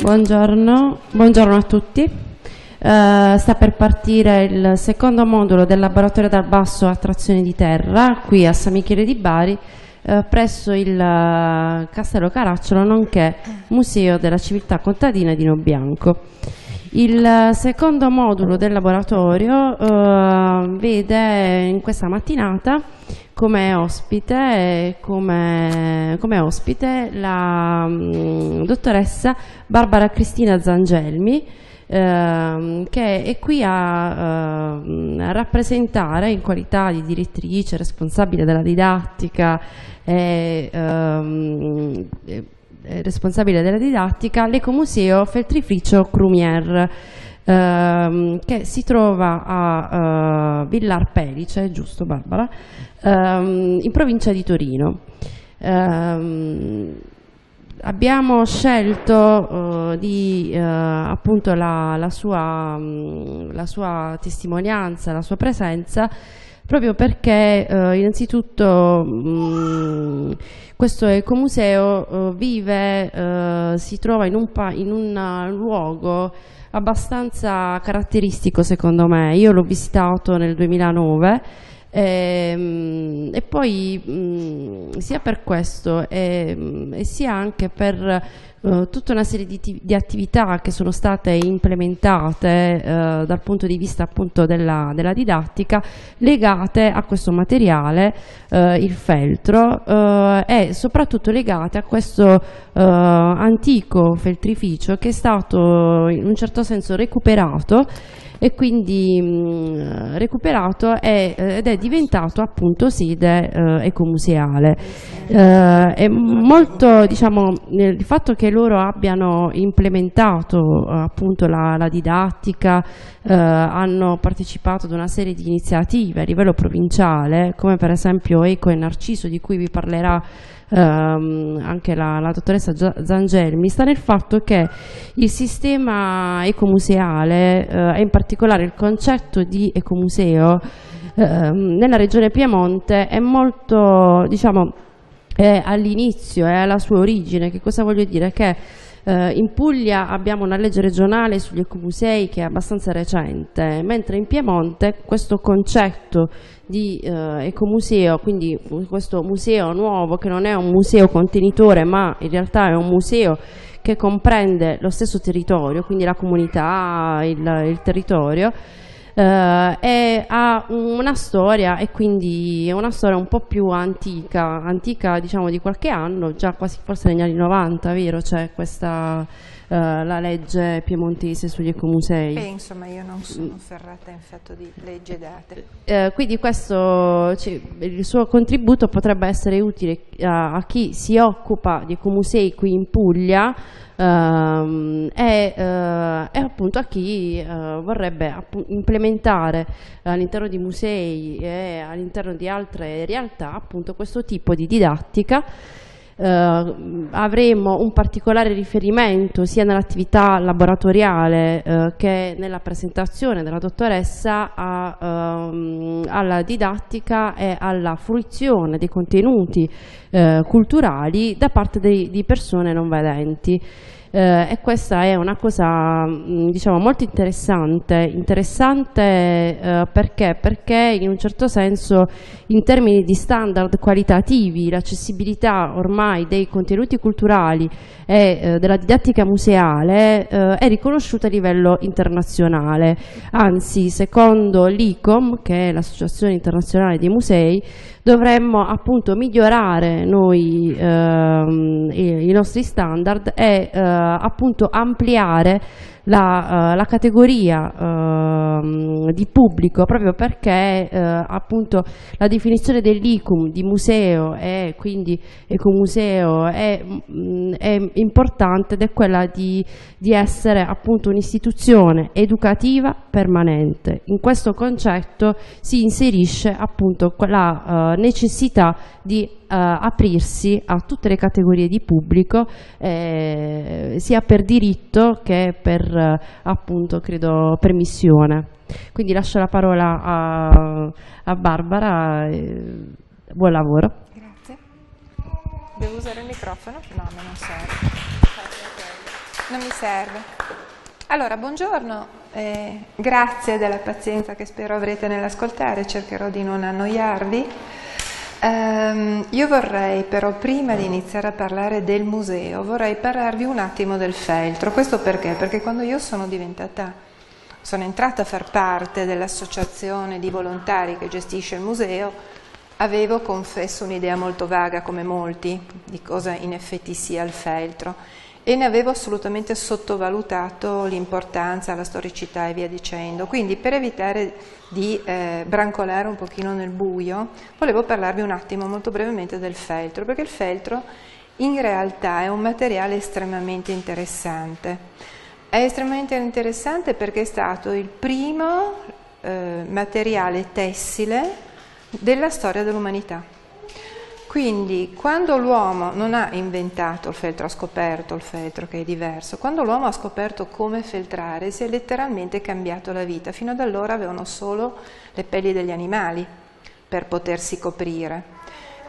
Buongiorno, buongiorno a tutti. Sta per partire il secondo modulo del laboratorio dal basso a trazione di terra qui a San Michele di Bari, presso il Castello Caracciolo, nonché Museo della civiltà contadina di No Bianco. Il secondo modulo del laboratorio vede in questa mattinata come ospite, la dottoressa Barbara Cristina Zangelmi, che è qui a rappresentare, in qualità di direttrice responsabile della didattica e l'Ecomuseo Feltrificio Crumière, che si trova a Villar Pellice, giusto Barbara, in provincia di Torino. Abbiamo scelto appunto la sua testimonianza, la sua presenza, proprio perché innanzitutto questo ecomuseo vive, si trova in un luogo abbastanza caratteristico secondo me. Io l'ho visitato nel 2009 e poi sia per questo e sia anche per tutta una serie di attività che sono state implementate dal punto di vista appunto della didattica, legate a questo materiale, il feltro, e soprattutto legate a questo antico feltrificio che è stato in un certo senso recuperato e quindi ed è diventato appunto sede ecomuseale. È molto, diciamo, il fatto che loro abbiano implementato appunto la didattica, hanno partecipato ad una serie di iniziative a livello provinciale, come per esempio Eco e Narciso, di cui vi parlerà anche la dottoressa Zangelmi, sta nel fatto che il sistema ecomuseale e in particolare il concetto di ecomuseo nella regione Piemonte è molto, diciamo, all'inizio, è alla sua origine. Che cosa voglio dire? Che in Puglia abbiamo una legge regionale sugli ecomusei che è abbastanza recente, mentre in Piemonte questo concetto di ecomuseo, quindi questo museo nuovo che non è un museo contenitore ma in realtà è un museo che comprende lo stesso territorio, quindi la comunità, il territorio, ha una storia, e quindi è una storia un po' più antica, diciamo, di qualche anno, già quasi forse negli anni 90, vero? C'è questa la legge piemontese sugli ecomusei. Penso, ma io non sono ferrata in fatto di leggi e date. Quindi questo, il suo contributo potrebbe essere utile a chi si occupa di ecomusei qui in Puglia, e appunto a chi vorrebbe implementare all'interno di musei e all'interno di altre realtà appunto questo tipo di didattica. Avremo un particolare riferimento sia nell'attività laboratoriale che nella presentazione della dottoressa alla didattica e alla fruizione dei contenuti culturali da parte di persone non vedenti. E questa è una cosa, diciamo, molto interessante perché in un certo senso, in termini di standard qualitativi, l'accessibilità ormai dei contenuti culturali e della didattica museale è riconosciuta a livello internazionale. Anzi, secondo l'ICOM, che è l'Associazione Internazionale dei Musei, dovremmo appunto migliorare noi i nostri standard e appunto ampliare la categoria di pubblico, proprio perché appunto la definizione dell'ICOM di museo, e quindi ecomuseo, è importante, ed è quella di essere appunto un'istituzione educativa permanente. In questo concetto si inserisce appunto la necessità di aprirsi a tutte le categorie di pubblico, sia per diritto che per appunto, credo, per missione. Quindi lascio la parola a Barbara, buon lavoro. Grazie. Devo usare il microfono? No, non serve. Non mi serve. Allora, buongiorno. Grazie della pazienza che spero avrete nell'ascoltare, cercherò di non annoiarvi. Io vorrei però, prima di iniziare a parlare del museo, vorrei parlarvi un attimo del feltro. Questo perché? Perché quando io sono entrata a far parte dell'associazione di volontari che gestisce il museo, avevo, confesso, un'idea molto vaga, come molti, di cosa in effetti sia il feltro, e ne avevo assolutamente sottovalutato l'importanza, la storicità e via dicendo. Quindi, per evitare di brancolare un pochino nel buio, volevo parlarvi un attimo molto brevemente del feltro, perché il feltro in realtà è un materiale estremamente interessante. È estremamente interessante perché è stato il primo materiale tessile della storia dell'umanità. Quindi, quando l'uomo non ha inventato il feltro, ha scoperto il feltro, che è diverso, quando l'uomo ha scoperto come feltrare, si è letteralmente cambiato la vita. Fino ad allora avevano solo le pelli degli animali per potersi coprire.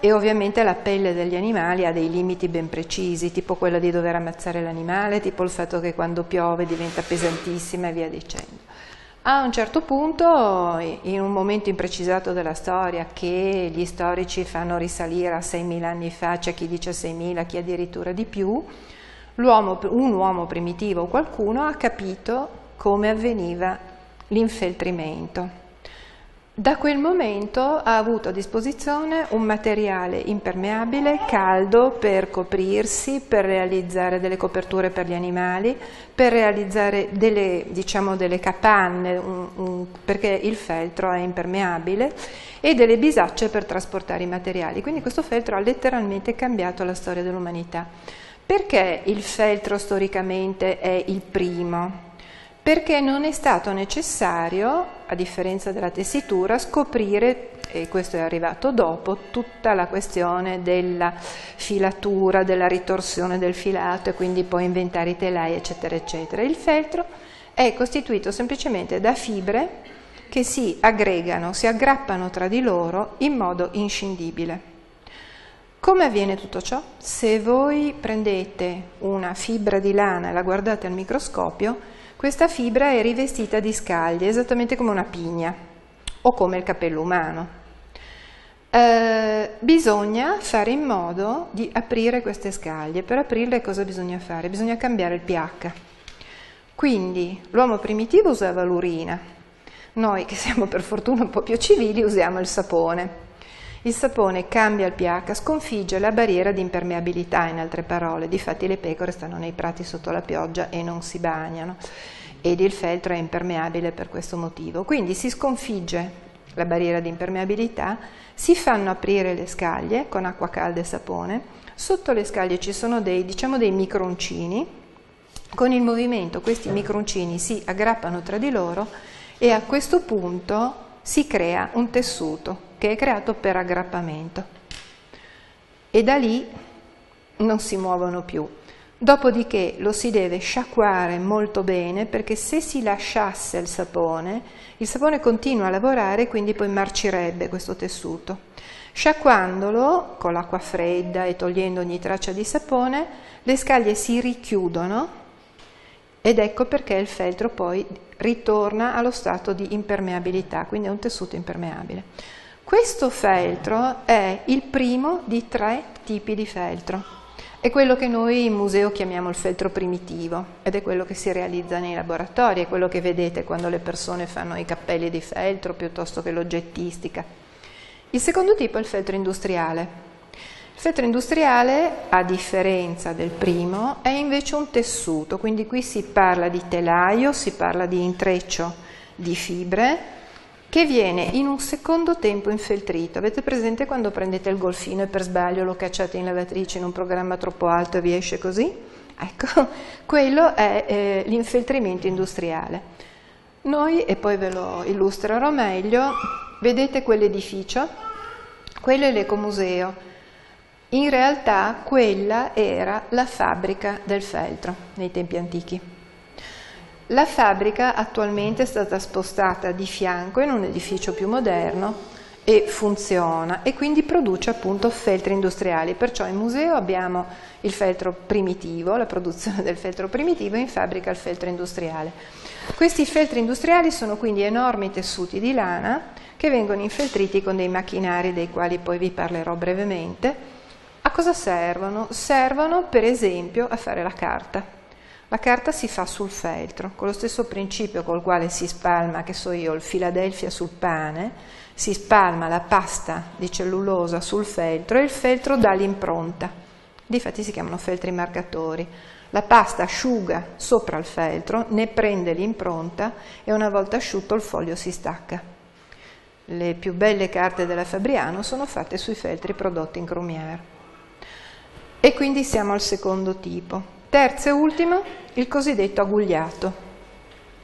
E ovviamente la pelle degli animali ha dei limiti ben precisi, tipo quello di dover ammazzare l'animale, tipo il fatto che quando piove diventa pesantissima e via dicendo. A un certo punto, in un momento imprecisato della storia, che gli storici fanno risalire a 6.000 anni fa, c'è chi dice 6.000, chi addirittura di più, un uomo primitivo o qualcuno ha capito come avveniva l'infeltrimento. Da quel momento ha avuto a disposizione un materiale impermeabile, caldo, per coprirsi, per realizzare delle coperture per gli animali, per realizzare delle capanne, perché il feltro è impermeabile, e delle bisacce per trasportare i materiali. Quindi questo feltro ha letteralmente cambiato la storia dell'umanità. Perché il feltro storicamente è il primo? Perché non è stato necessario, a differenza della tessitura, scoprire, e questo è arrivato dopo, tutta la questione della filatura, della ritorsione del filato e quindi poi inventare i telai, eccetera, eccetera. Il feltro è costituito semplicemente da fibre che si aggregano, si aggrappano tra di loro in modo inscindibile. Come avviene tutto ciò? Se voi prendete una fibra di lana e la guardate al microscopio, questa fibra è rivestita di scaglie, esattamente come una pigna o come il capello umano. Bisogna fare in modo di aprire queste scaglie. Per aprirle cosa bisogna fare? Bisogna cambiare il pH. Quindi l'uomo primitivo usava l'urina, noi che siamo per fortuna un po' più civili usiamo il sapone. Il sapone cambia il pH, sconfigge la barriera di impermeabilità, in altre parole, difatti le pecore stanno nei prati sotto la pioggia e non si bagnano, ed il feltro è impermeabile per questo motivo. Quindi si sconfigge la barriera di impermeabilità, si fanno aprire le scaglie con acqua calda e sapone, sotto le scaglie ci sono dei microncini, con il movimento questi microncini si aggrappano tra di loro e a questo punto si crea un tessuto che è creato per aggrappamento e da lì non si muovono più. Dopodiché lo si deve sciacquare molto bene, perché se si lasciasse il sapone continua a lavorare, quindi poi marcirebbe questo tessuto. Sciacquandolo con l'acqua fredda e togliendo ogni traccia di sapone, le scaglie si richiudono ed ecco perché il feltro poi ritorna allo stato di impermeabilità, quindi è un tessuto impermeabile. Questo feltro è il primo di 3 tipi di feltro, è quello che noi in museo chiamiamo il feltro primitivo ed è quello che si realizza nei laboratori, è quello che vedete quando le persone fanno i cappelli di feltro piuttosto che l'oggettistica. Il secondo tipo è il feltro industriale. Il feltro industriale, a differenza del primo, è invece un tessuto, quindi qui si parla di telaio, si parla di intreccio di fibre, che viene in un secondo tempo infeltrito. Avete presente quando prendete il golfino e per sbaglio lo cacciate in lavatrice in un programma troppo alto e vi esce così? Ecco, quello è l'infeltrimento industriale. Noi, e poi ve lo illustrerò meglio, vedete quell'edificio? Quello è l'Ecomuseo. In realtà quella era la fabbrica del feltro nei tempi antichi. La fabbrica attualmente è stata spostata di fianco in un edificio più moderno e funziona e quindi produce appunto feltri industriali. Perciò in museo abbiamo il feltro primitivo, la produzione del feltro primitivo, e in fabbrica il feltro industriale. Questi feltri industriali sono quindi enormi tessuti di lana che vengono infeltriti con dei macchinari dei quali poi vi parlerò brevemente. A cosa servono? Servono per esempio a fare la carta. La carta si fa sul feltro, con lo stesso principio col quale si spalma, che so io, il Philadelphia sul pane, si spalma la pasta di cellulosa sul feltro e il feltro dà l'impronta. Difatti si chiamano feltri marcatori. La pasta asciuga sopra il feltro, ne prende l'impronta e una volta asciutto il foglio si stacca. Le più belle carte della Fabriano sono fatte sui feltri prodotti in Crumière. E quindi siamo al secondo tipo. Terzo e ultimo, il cosiddetto agugliato.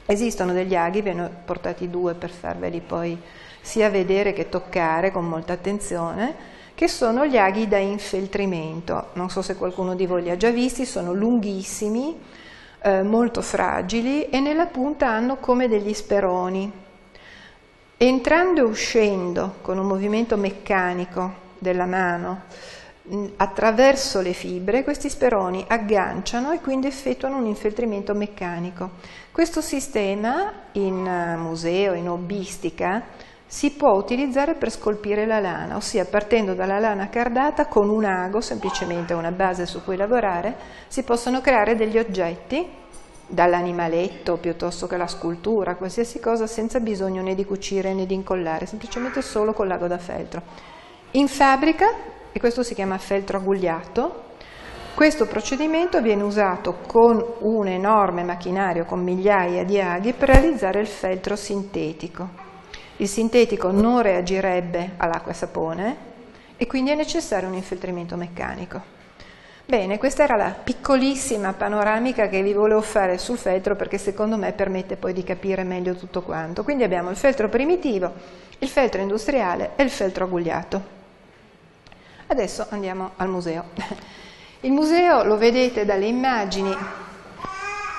Esistono degli aghi, ve ne ho portati due per farveli poi sia vedere che toccare con molta attenzione, che sono gli aghi da infeltrimento. Non so se qualcuno di voi li ha già visti, sono lunghissimi, molto fragili e nella punta hanno come degli speroni. Entrando e uscendo con un movimento meccanico della mano, attraverso le fibre questi speroni agganciano e quindi effettuano un infeltrimento meccanico. Questo sistema in museo, in hobbistica, si può utilizzare per scolpire la lana, ossia partendo dalla lana cardata con un ago, semplicemente una base su cui lavorare, si possono creare degli oggetti, dall'animaletto piuttosto che la scultura, qualsiasi cosa, senza bisogno né di cucire né di incollare, semplicemente solo con l'ago da feltro. In fabbrica, e questo si chiama feltro aggugliato, questo procedimento viene usato con un enorme macchinario con migliaia di aghi per realizzare il feltro sintetico. Il sintetico non reagirebbe all'acqua e sapone e quindi è necessario un infeltrimento meccanico. Bene, questa era la piccolissima panoramica che vi volevo fare sul feltro perché secondo me permette poi di capire meglio tutto quanto. Quindi abbiamo il feltro primitivo, il feltro industriale e il feltro aggugliato. Adesso andiamo al museo. Il museo, lo vedete dalle immagini,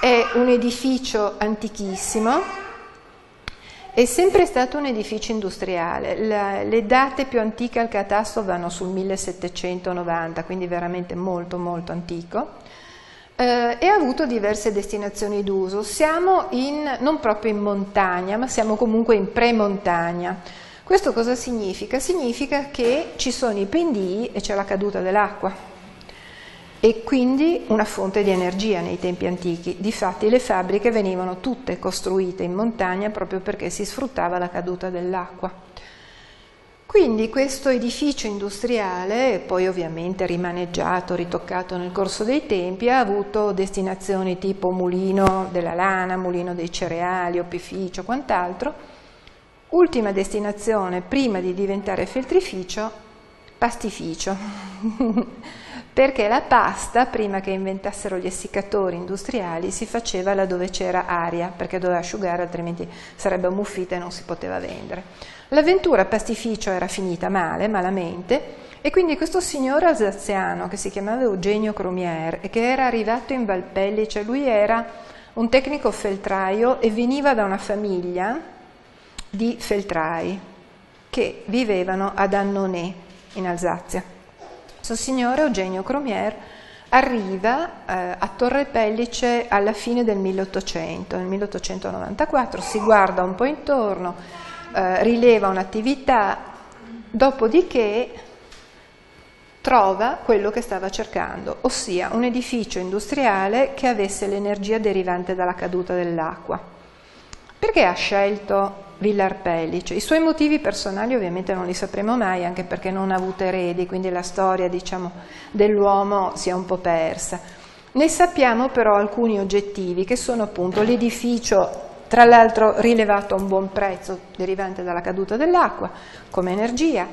è un edificio antichissimo, è sempre stato un edificio industriale. Le date più antiche al catasto vanno sul 1790, quindi veramente molto molto antico, e ha avuto diverse destinazioni d'uso. Siamo non proprio in montagna, ma siamo comunque in pre-montagna. Questo cosa significa? Significa che ci sono i pendii e c'è la caduta dell'acqua e quindi una fonte di energia nei tempi antichi. Difatti le fabbriche venivano tutte costruite in montagna proprio perché si sfruttava la caduta dell'acqua. Quindi questo edificio industriale, poi ovviamente rimaneggiato, ritoccato nel corso dei tempi, ha avuto destinazioni tipo mulino della lana, mulino dei cereali, opificio, quant'altro. Ultima destinazione, prima di diventare feltrificio, pastificio, perché la pasta, prima che inventassero gli essiccatori industriali, si faceva là dove c'era aria, perché doveva asciugare, altrimenti sarebbe ammuffita e non si poteva vendere. L'avventura pastificio era finita male, malamente, e quindi questo signore alsaziano, che si chiamava Eugenio Crumière, e che era arrivato in Val Pellice, lui era un tecnico feltraio e veniva da una famiglia di feltrai che vivevano ad Annonè in Alsazia. Questo signore Eugenio Crumière arriva a Torre Pellice alla fine del 1800, nel 1894, si guarda un po' intorno, rileva un'attività, dopodiché trova quello che stava cercando, ossia un edificio industriale che avesse l'energia derivante dalla caduta dell'acqua. Perché ha scelto Villar Pellice? I suoi motivi personali ovviamente non li sapremo mai, anche perché non ha avuto eredi, quindi la storia, diciamo, dell'uomo si è un po' persa. Ne sappiamo però alcuni oggettivi, che sono appunto l'edificio, tra l'altro rilevato a un buon prezzo, derivante dalla caduta dell'acqua, come energia,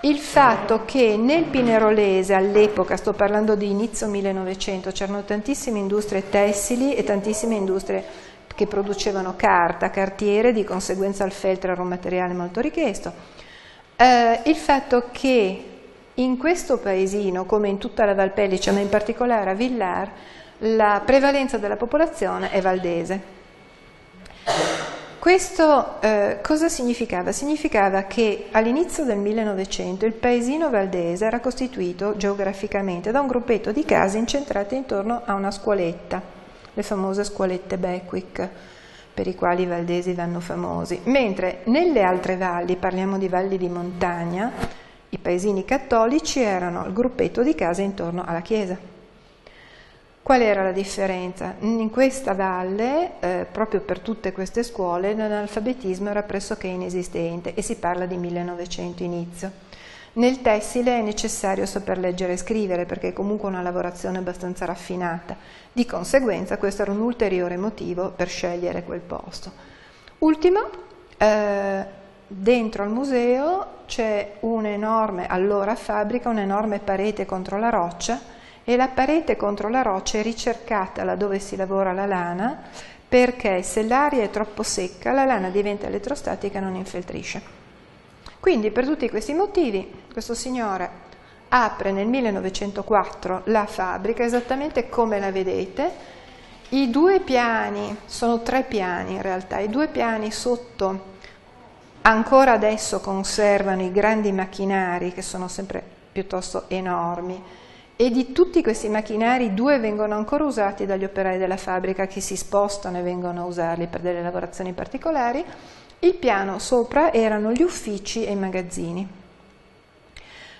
il fatto che nel Pinerolese all'epoca, sto parlando di inizio 1900, c'erano tantissime industrie tessili e tantissime industrie che producevano carta, cartiere, di conseguenza il feltro era un materiale molto richiesto. Il fatto che in questo paesino, come in tutta la Val Pellice, ma in particolare a Villar, la prevalenza della popolazione è valdese. Questo cosa significava? Significava che all'inizio del 1900 il paesino valdese era costituito geograficamente da un gruppetto di case incentrate intorno a una scuoletta, le famose scuolette Beckwith, per i quali i valdesi vanno famosi, mentre nelle altre valli, parliamo di valli di montagna, i paesini cattolici erano il gruppetto di case intorno alla chiesa. Qual era la differenza? In questa valle, proprio per tutte queste scuole, l'analfabetismo era pressoché inesistente e si parla di 1900 inizio. Nel tessile è necessario saper leggere e scrivere perché è comunque una lavorazione abbastanza raffinata. Di conseguenza questo era un ulteriore motivo per scegliere quel posto. Ultimo, dentro al museo c'è un'enorme, allora fabbrica, un'enorme parete contro la roccia, e la parete contro la roccia è ricercata laddove si lavora la lana, perché se l'aria è troppo secca la lana diventa elettrostatica e non infeltrisce. Quindi per tutti questi motivi questo signore apre nel 1904 la fabbrica esattamente come la vedete. I due piani, sono tre piani in realtà, i due piani sotto ancora adesso conservano i grandi macchinari che sono sempre piuttosto enormi. E di tutti questi macchinari due vengono ancora usati dagli operai della fabbrica che si spostano e vengono a usarli per delle lavorazioni particolari. Il piano sopra erano gli uffici e i magazzini.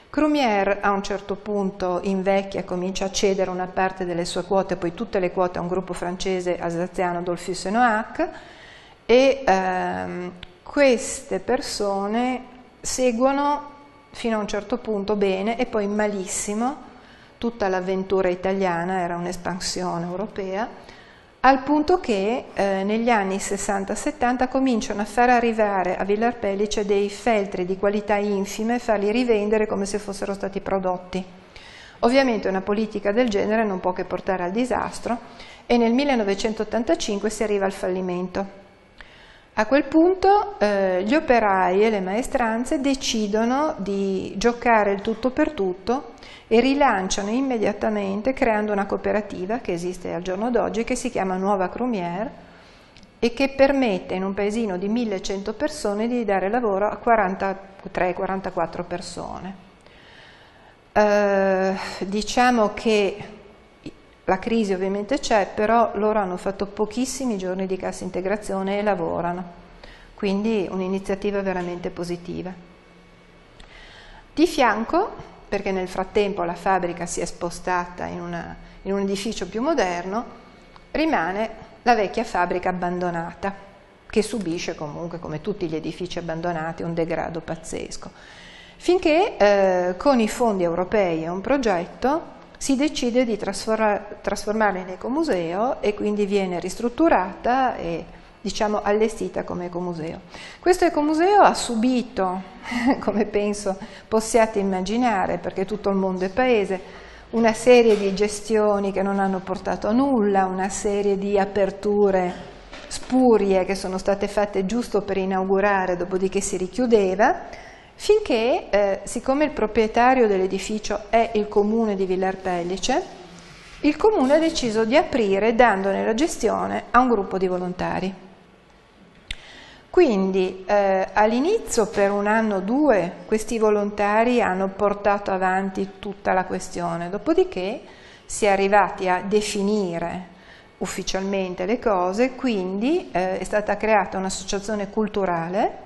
Crumière a un certo punto invecchia, comincia a cedere una parte delle sue quote, poi tutte le quote a un gruppo francese alsaziano, Dollfus e Noack, e queste persone seguono fino a un certo punto bene e poi malissimo tutta l'avventura italiana, era un'espansione europea, al punto che negli anni 60-70 cominciano a far arrivare a Villar Pellice dei feltri di qualità infime e farli rivendere come se fossero stati prodotti. Ovviamente una politica del genere non può che portare al disastro e nel 1985 si arriva al fallimento. A quel punto gli operai e le maestranze decidono di giocare il tutto per tutto e rilanciano immediatamente creando una cooperativa che esiste al giorno d'oggi che si chiama Nuova Crumière e che permette in un paesino di 1100 persone di dare lavoro a 43-44 persone. Diciamo che la crisi ovviamente c'è, però loro hanno fatto pochissimi giorni di cassa integrazione e lavorano, quindi un'iniziativa veramente positiva. Di fianco, perché nel frattempo la fabbrica si è spostata in un edificio più moderno, rimane la vecchia fabbrica abbandonata, che subisce comunque, come tutti gli edifici abbandonati, un degrado pazzesco. Finché con i fondi europei e un progetto si decide di trasformarla in ecomuseo e quindi viene ristrutturata e diciamo allestita come ecomuseo. Questo ecomuseo ha subito, come penso possiate immaginare, perché tutto il mondo è paese, una serie di gestioni che non hanno portato a nulla, una serie di aperture spurie che sono state fatte giusto per inaugurare, dopodiché si richiudeva. Finché, siccome il proprietario dell'edificio è il comune di Villar Pellice, il comune ha deciso di aprire dandone la gestione a un gruppo di volontari. Quindi all'inizio per un anno o due questi volontari hanno portato avanti tutta la questione, dopodiché si è arrivati a definire ufficialmente le cose, quindi è stata creata un'associazione culturale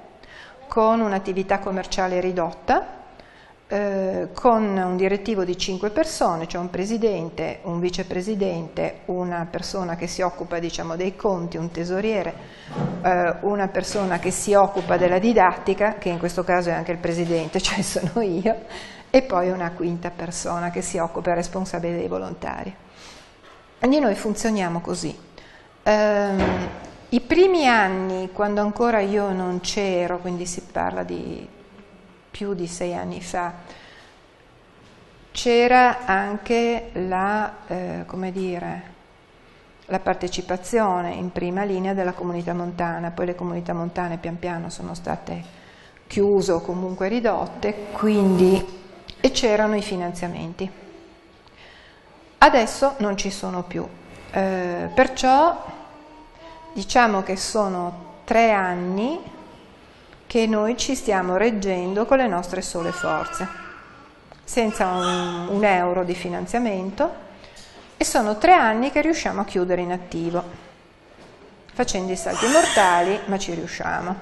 con un'attività commerciale ridotta, con un direttivo di 5 persone, cioè un presidente, un vicepresidente, una persona che si occupa diciamo, dei conti, un tesoriere, una persona che si occupa della didattica, che in questo caso è anche il presidente, cioè sono io, e poi una quinta persona che si occupa, responsabile dei volontari. Quindi noi funzioniamo così. I primi anni, quando ancora io non c'ero, quindi si parla di più di 6 anni fa, c'era anche la partecipazione in prima linea della comunità montana, poi le comunità montane pian piano sono state chiuse o comunque ridotte, e c'erano i finanziamenti. Adesso non ci sono più, perciò diciamo che sono 3 anni che noi ci stiamo reggendo con le nostre sole forze, senza un euro di finanziamento, e sono 3 anni che riusciamo a chiudere in attivo, facendo i salti mortali, ma ci riusciamo.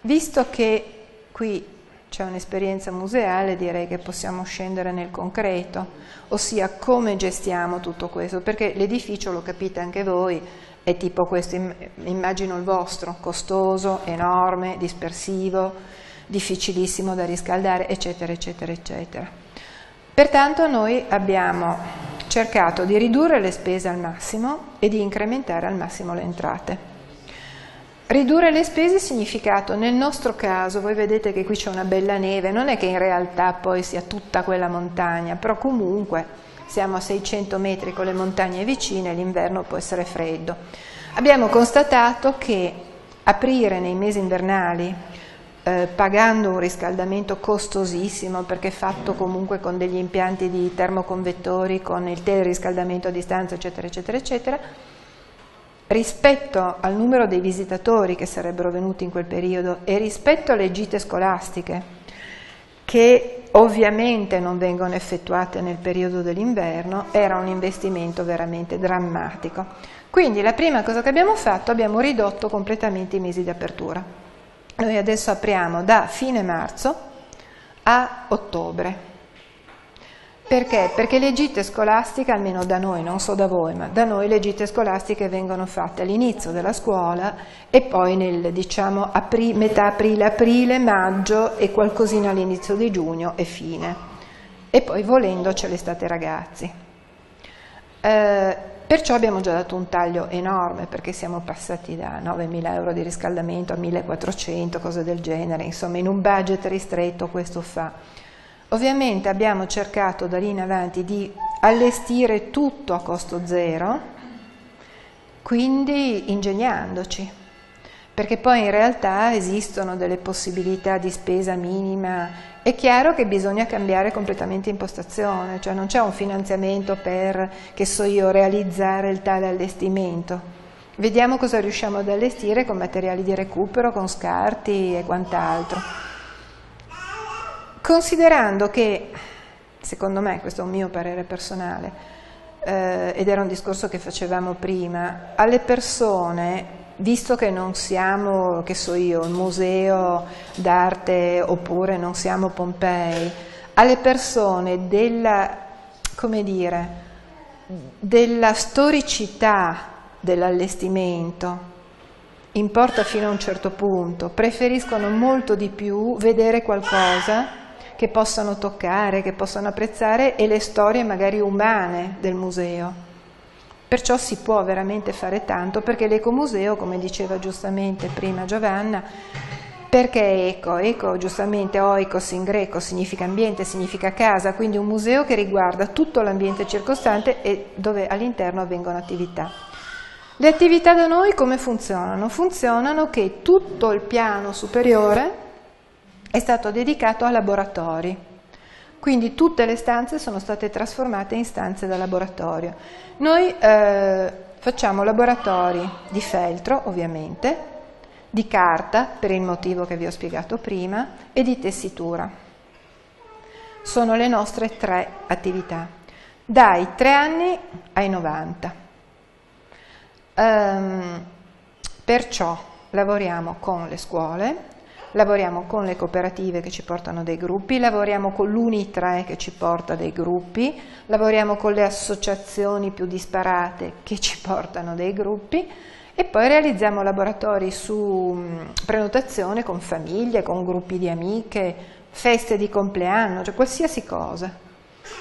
Visto che qui c'è un'esperienza museale, direi che possiamo scendere nel concreto, ossia come gestiamo tutto questo, perché l'edificio, lo capite anche voi, è tipo questo, immagino il vostro, costoso, enorme, dispersivo, difficilissimo da riscaldare, eccetera, eccetera, eccetera. Pertanto noi abbiamo cercato di ridurre le spese al massimo e di incrementare al massimo le entrate. Ridurre le spese è significato, nel nostro caso, voi vedete che qui c'è una bella neve, non è che in realtà poi sia tutta quella montagna, però comunque siamo a 600 metri con le montagne vicine e l'inverno può essere freddo. Abbiamo constatato che aprire nei mesi invernali pagando un riscaldamento costosissimo, perché fatto comunque con degli impianti di termoconvettori, con il teleriscaldamento a distanza, eccetera, eccetera, eccetera, rispetto al numero dei visitatori che sarebbero venuti in quel periodo e rispetto alle gite scolastiche, che ovviamente non vengono effettuate nel periodo dell'inverno, era un investimento veramente drammatico. Quindi la prima cosa che abbiamo fatto, abbiamo ridotto completamente i mesi di apertura. Noi adesso apriamo da fine marzo a ottobre. Perché? Perché le gite scolastiche, almeno da noi, non so da voi, ma da noi le gite scolastiche vengono fatte all'inizio della scuola e poi nel, diciamo, metà aprile, maggio e qualcosina all'inizio di giugno e fine. E poi volendo c'è l'estate ragazzi. Perciò abbiamo già dato un taglio enorme, perché siamo passati da 9.000 euro di riscaldamento a 1.400, cose del genere, insomma in un budget ristretto questo fa. Ovviamente abbiamo cercato da lì in avanti di allestire tutto a costo zero, quindi ingegnandoci, perché poi in realtà esistono delle possibilità di spesa minima. È chiaro che bisogna cambiare completamente impostazione, cioè non c'è un finanziamento per, che so io, realizzare il tale allestimento. Vediamo cosa riusciamo ad allestire con materiali di recupero, con scarti e quant'altro. Considerando che, secondo me, questo è un mio parere personale, ed era un discorso che facevamo prima, alle persone, visto che non siamo, che so io, un museo d'arte oppure non siamo Pompei, alle persone della, come dire, della storicità dell'allestimento importa fino a un certo punto, preferiscono molto di più vedere qualcosa che possano toccare, che possano apprezzare, e le storie magari umane del museo. Perciò si può veramente fare tanto, perché l'ecomuseo, come diceva giustamente prima Giovanna, perché eco? Eco giustamente, oikos in greco, significa ambiente, significa casa, quindi un museo che riguarda tutto l'ambiente circostante e dove all'interno avvengono attività. Le attività da noi come funzionano? Funzionano che tutto il piano superiore è stato dedicato a laboratori. Quindi tutte le stanze sono state trasformate in stanze da laboratorio. Noi facciamo laboratori di feltro, ovviamente, di carta, per il motivo che vi ho spiegato prima, e di tessitura. Sono le nostre 3 attività, dai 3 anni ai 90. Perciò lavoriamo con le scuole, lavoriamo con le cooperative che ci portano dei gruppi, lavoriamo con l'Uni3 che ci porta dei gruppi, lavoriamo con le associazioni più disparate che ci portano dei gruppi, e poi realizziamo laboratori su prenotazione con famiglie, con gruppi di amiche, feste di compleanno, cioè qualsiasi cosa.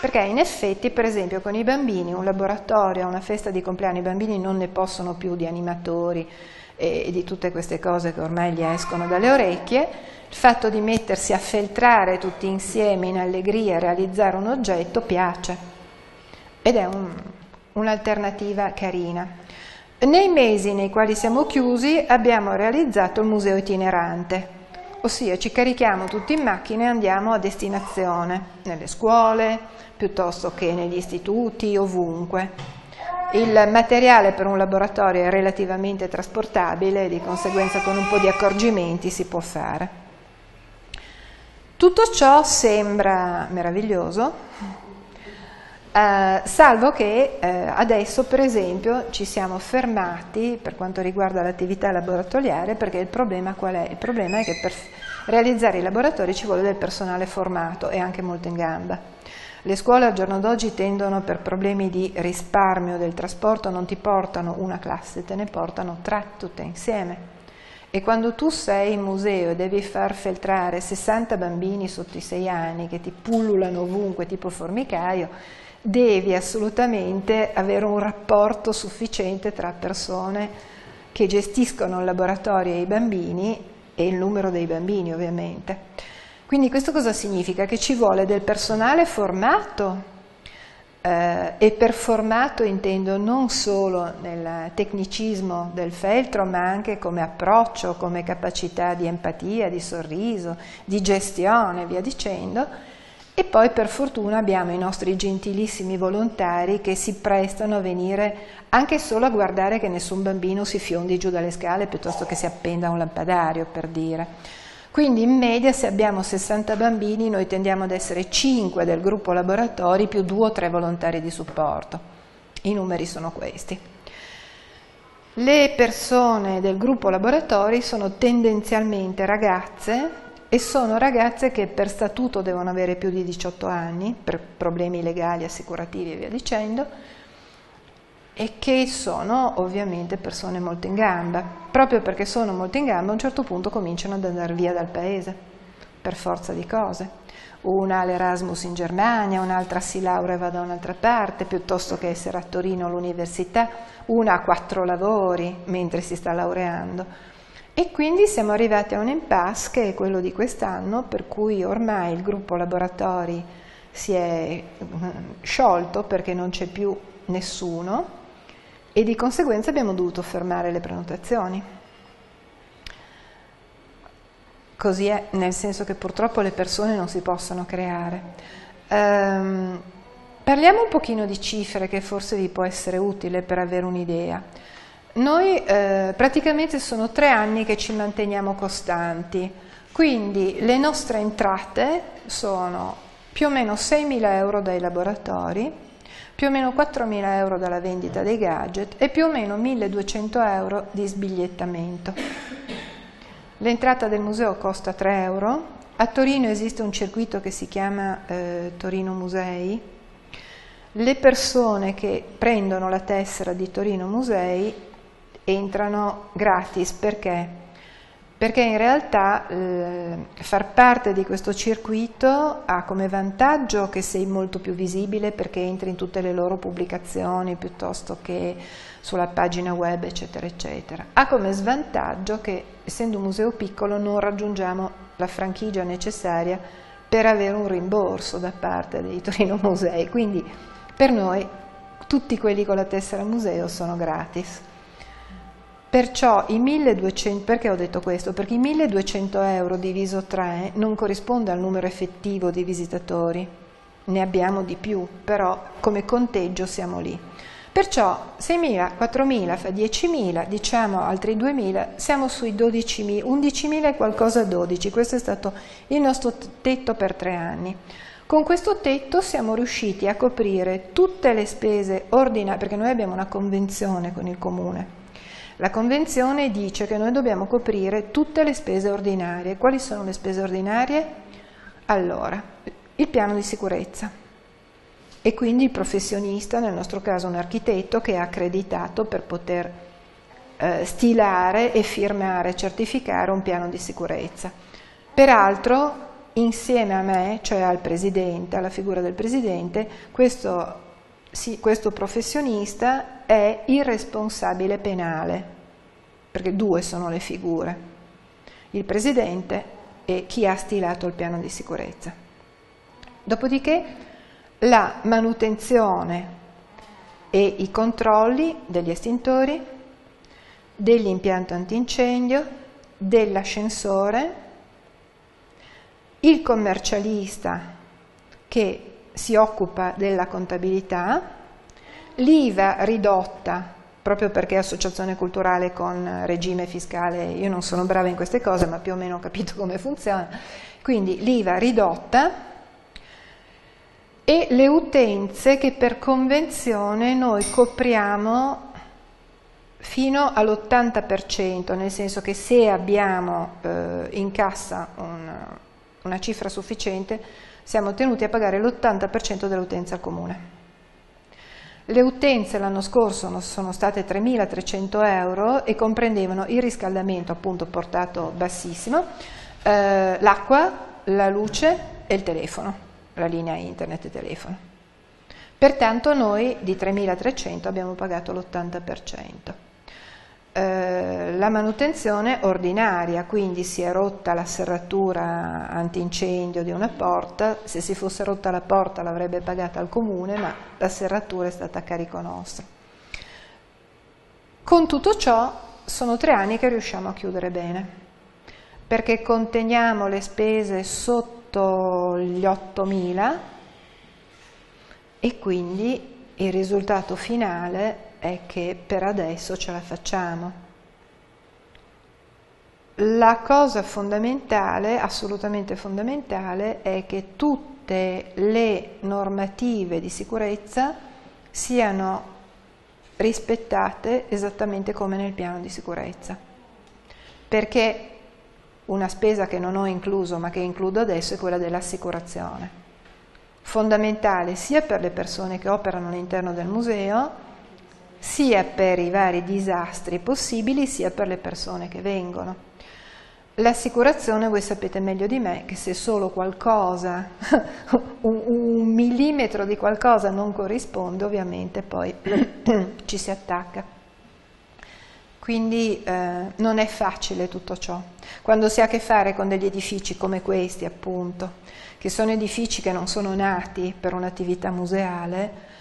Perché in effetti, per esempio, con i bambini, un laboratorio, una festa di compleanno, i bambini non ne possono più di animatori e di tutte queste cose che ormai gli escono dalle orecchie. Il fatto di mettersi a feltrare tutti insieme in allegria e realizzare un oggetto piace, ed è un'alternativa carina. Nei mesi nei quali siamo chiusi abbiamo realizzato il museo itinerante, ossia ci carichiamo tutti in macchina e andiamo a destinazione, nelle scuole piuttosto che negli istituti, ovunque. Il materiale per un laboratorio è relativamente trasportabile e di conseguenza con un po' di accorgimenti si può fare. Tutto ciò sembra meraviglioso, salvo che adesso per esempio ci siamo fermati per quanto riguarda l'attività laboratoriale, perché il problema qual è? Il problema è che per realizzare i laboratori ci vuole del personale formato e anche molto in gamba. Le scuole al giorno d'oggi tendono, per problemi di risparmio del trasporto, non ti portano una classe, te ne portano tre tutte insieme. E quando tu sei in museo e devi far feltrare 60 bambini sotto i 6 anni che ti pullulano ovunque tipo formicaio, devi assolutamente avere un rapporto sufficiente tra persone che gestiscono il laboratorio e i bambini e il numero dei bambini ovviamente. Quindi questo cosa significa? Che ci vuole del personale formato. E per formato intendo non solo nel tecnicismo del feltro, ma anche come approccio, come capacità di empatia, di sorriso, di gestione e via dicendo. E poi per fortuna abbiamo i nostri gentilissimi volontari che si prestano a venire anche solo a guardare che nessun bambino si fiondi giù dalle scale piuttosto che si appenda a un lampadario, per dire. Quindi in media, se abbiamo 60 bambini, noi tendiamo ad essere 5 del gruppo laboratori più 2 o 3 volontari di supporto. I numeri sono questi. Le persone del gruppo laboratori sono tendenzialmente ragazze, e sono ragazze che per statuto devono avere più di 18 anni, per problemi legali, assicurativi e via dicendo, e che sono ovviamente persone molto in gamba. Proprio perché sono molto in gamba, a un certo punto cominciano ad andare via dal paese, per forza di cose. Una ha l'Erasmus in Germania, un'altra si laurea e va da un'altra parte, piuttosto che essere a Torino all'università. Una ha 4 lavori mentre si sta laureando. E quindi siamo arrivati a un impasse, che è quello di quest'anno, per cui ormai il gruppo laboratori si è sciolto perché non c'è più nessuno, e di conseguenza abbiamo dovuto fermare le prenotazioni. Così è, nel senso che purtroppo le persone non si possono creare. Parliamo un pochino di cifre, che forse vi può essere utile per avere un'idea. Noi praticamente sono 3 anni che ci manteniamo costanti, quindi le nostre entrate sono più o meno 6.000 euro dai laboratori, più o meno 4.000 euro dalla vendita dei gadget e più o meno 1.200 euro di sbigliettamento. L'entrata del museo costa 3 euro, a Torino esiste un circuito che si chiama Torino Musei. Le persone che prendono la tessera di Torino Musei entrano gratis, perché? Perché in realtà far parte di questo circuito ha come vantaggio che sei molto più visibile, perché entri in tutte le loro pubblicazioni piuttosto che sulla pagina web, eccetera eccetera. Ha come svantaggio che, essendo un museo piccolo, non raggiungiamo la franchigia necessaria per avere un rimborso da parte dei Torino Musei, quindi per noi tutti quelli con la tessera museo sono gratis. Perciò i 1.200, perché ho detto questo? Perché i 1.200 euro diviso 3 non corrisponde al numero effettivo di visitatori, ne abbiamo di più, però come conteggio siamo lì. Perciò 6.000, 4.000 fa 10.000, diciamo altri 2.000, siamo sui 12.000, 11.000 e qualcosa 12, questo è stato il nostro tetto per 3 anni. Con questo tetto siamo riusciti a coprire tutte le spese ordinarie, perché noi abbiamo una convenzione con il comune. La convenzione dice che noi dobbiamo coprire tutte le spese ordinarie. Quali sono le spese ordinarie? Allora, il piano di sicurezza, e quindi il professionista, nel nostro caso un architetto che è accreditato per poter stilare e firmare, certificare un piano di sicurezza. Peraltro, insieme a me, cioè al presidente, alla figura del presidente, questo professionista è il responsabile penale, perché 2 sono le figure, il presidente e chi ha stilato il piano di sicurezza. Dopodiché la manutenzione e i controlli degli estintori, dell'impianto antincendio, dell'ascensore, il commercialista che si occupa della contabilità, l'IVA ridotta, proprio perché è associazione culturale con regime fiscale, io non sono brava in queste cose, ma più o meno ho capito come funziona, quindi l'IVA ridotta e le utenze che per convenzione noi copriamo fino all'80%, nel senso che se abbiamo in cassa una cifra sufficiente siamo tenuti a pagare l'80% dell'utenza comune. Le utenze l'anno scorso sono state 3.300 euro e comprendevano il riscaldamento, appunto portato bassissimo, l'acqua, la luce e il telefono, la linea internet e telefono. Pertanto noi di 3.300 abbiamo pagato l'80%. La manutenzione ordinaria, quindi si è rotta la serratura antincendio di una porta, se si fosse rotta la porta l'avrebbe pagata al comune, ma la serratura è stata a carico nostro. Con tutto ciò sono 3 anni che riusciamo a chiudere bene, perché conteniamo le spese sotto gli 8.000 e quindi il risultato finale è che per adesso ce la facciamo. La cosa fondamentale, assolutamente fondamentale, è che tutte le normative di sicurezza siano rispettate esattamente come nel piano di sicurezza, perché una spesa che non ho incluso ma che includo adesso è quella dell'assicurazione, fondamentale sia per le persone che operano all'interno del museo, sia per i vari disastri possibili, sia per le persone che vengono. L'assicurazione, voi sapete meglio di me, che se solo qualcosa, un millimetro di qualcosa non corrisponde, ovviamente poi ci si attacca. Quindi non è facile tutto ciò. Quando si ha a che fare con degli edifici come questi, appunto, che sono edifici che non sono nati per un'attività museale,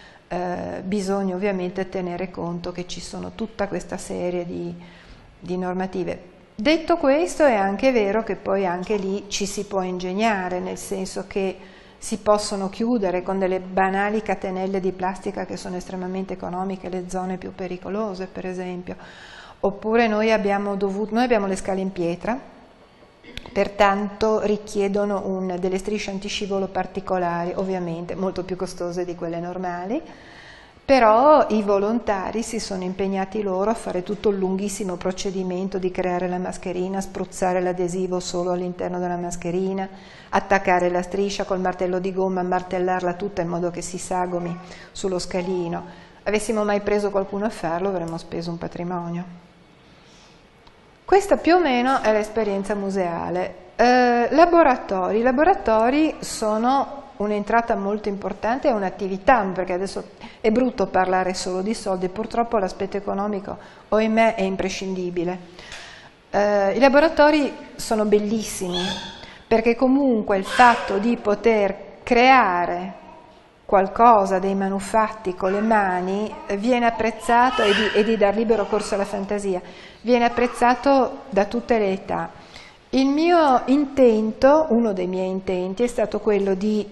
bisogna ovviamente tenere conto che ci sono tutta questa serie di normative. Detto questo, è anche vero che poi anche lì ci si può ingegnare, nel senso che si possono chiudere con delle banali catenelle di plastica che sono estremamente economiche le zone più pericolose, per esempio. Oppure noi abbiamo le scale in pietra, pertanto richiedono delle strisce antiscivolo particolari, ovviamente molto più costose di quelle normali, però i volontari si sono impegnati loro a fare tutto il lunghissimo procedimento di creare la mascherina, spruzzare l'adesivo solo all'interno della mascherina, attaccare la striscia col martello di gomma, martellarla tutta in modo che si sagomi sullo scalino. Avessimo mai preso qualcuno a farlo, avremmo speso un patrimonio. Questa più o meno è l'esperienza museale. Laboratori. I laboratori sono un'entrata molto importante, è un'attività, perché adesso è brutto parlare solo di soldi, purtroppo l'aspetto economico, ohimè, è imprescindibile. I laboratori sono bellissimi, perché comunque il fatto di poter creare qualcosa, dei manufatti con le mani, viene apprezzato e di dar libero corso alla fantasia, viene apprezzato da tutte le età. Il mio intento, uno dei miei intenti, è stato quello di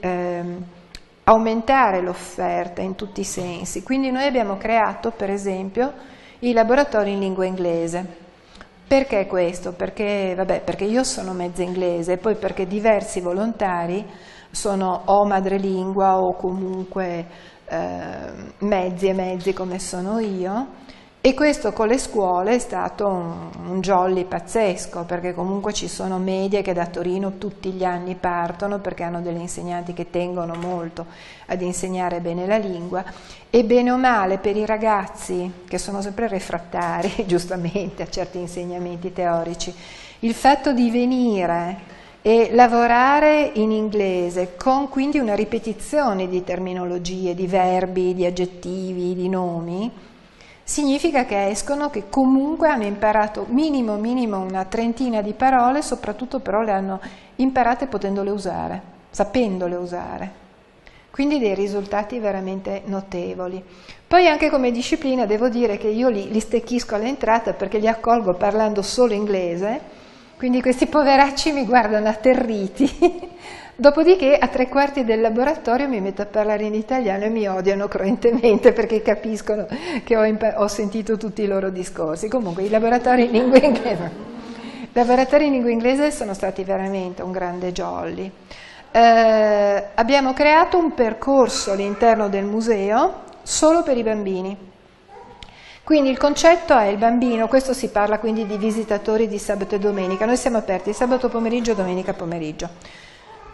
aumentare l'offerta in tutti i sensi, quindi noi abbiamo creato per esempio i laboratori in lingua inglese. Perché questo? Perché, vabbè, perché io sono mezza inglese e poi perché diversi volontari sono o madrelingua o comunque mezzi e mezzi come sono io, e questo con le scuole è stato un jolly pazzesco, perché comunque ci sono medie che da Torino tutti gli anni partono perché hanno degli insegnanti che tengono molto ad insegnare bene la lingua, e bene o male per i ragazzi che sono sempre refrattari giustamente a certi insegnamenti teorici, il fatto di venire e lavorare in inglese con quindi una ripetizione di terminologie, di verbi, di aggettivi, di nomi, significa che escono che comunque hanno imparato minimo una trentina di parole, soprattutto però le hanno imparate potendole usare, sapendole usare, quindi dei risultati veramente notevoli. Poi anche come disciplina devo dire che io li stecchisco all'entrata perché li accolgo parlando solo inglese. Quindi questi poveracci mi guardano atterriti, Dopodiché a tre quarti del laboratorio mi metto a parlare in italiano e mi odiano cruentemente perché capiscono che ho sentito tutti i loro discorsi. Comunque i laboratori in lingua inglese sono stati veramente un grande jolly. Abbiamo creato un percorso all'interno del museo solo per i bambini. Quindi il concetto è il bambino, questo si parla quindi di visitatori di sabato e domenica, noi siamo aperti sabato pomeriggio e domenica pomeriggio.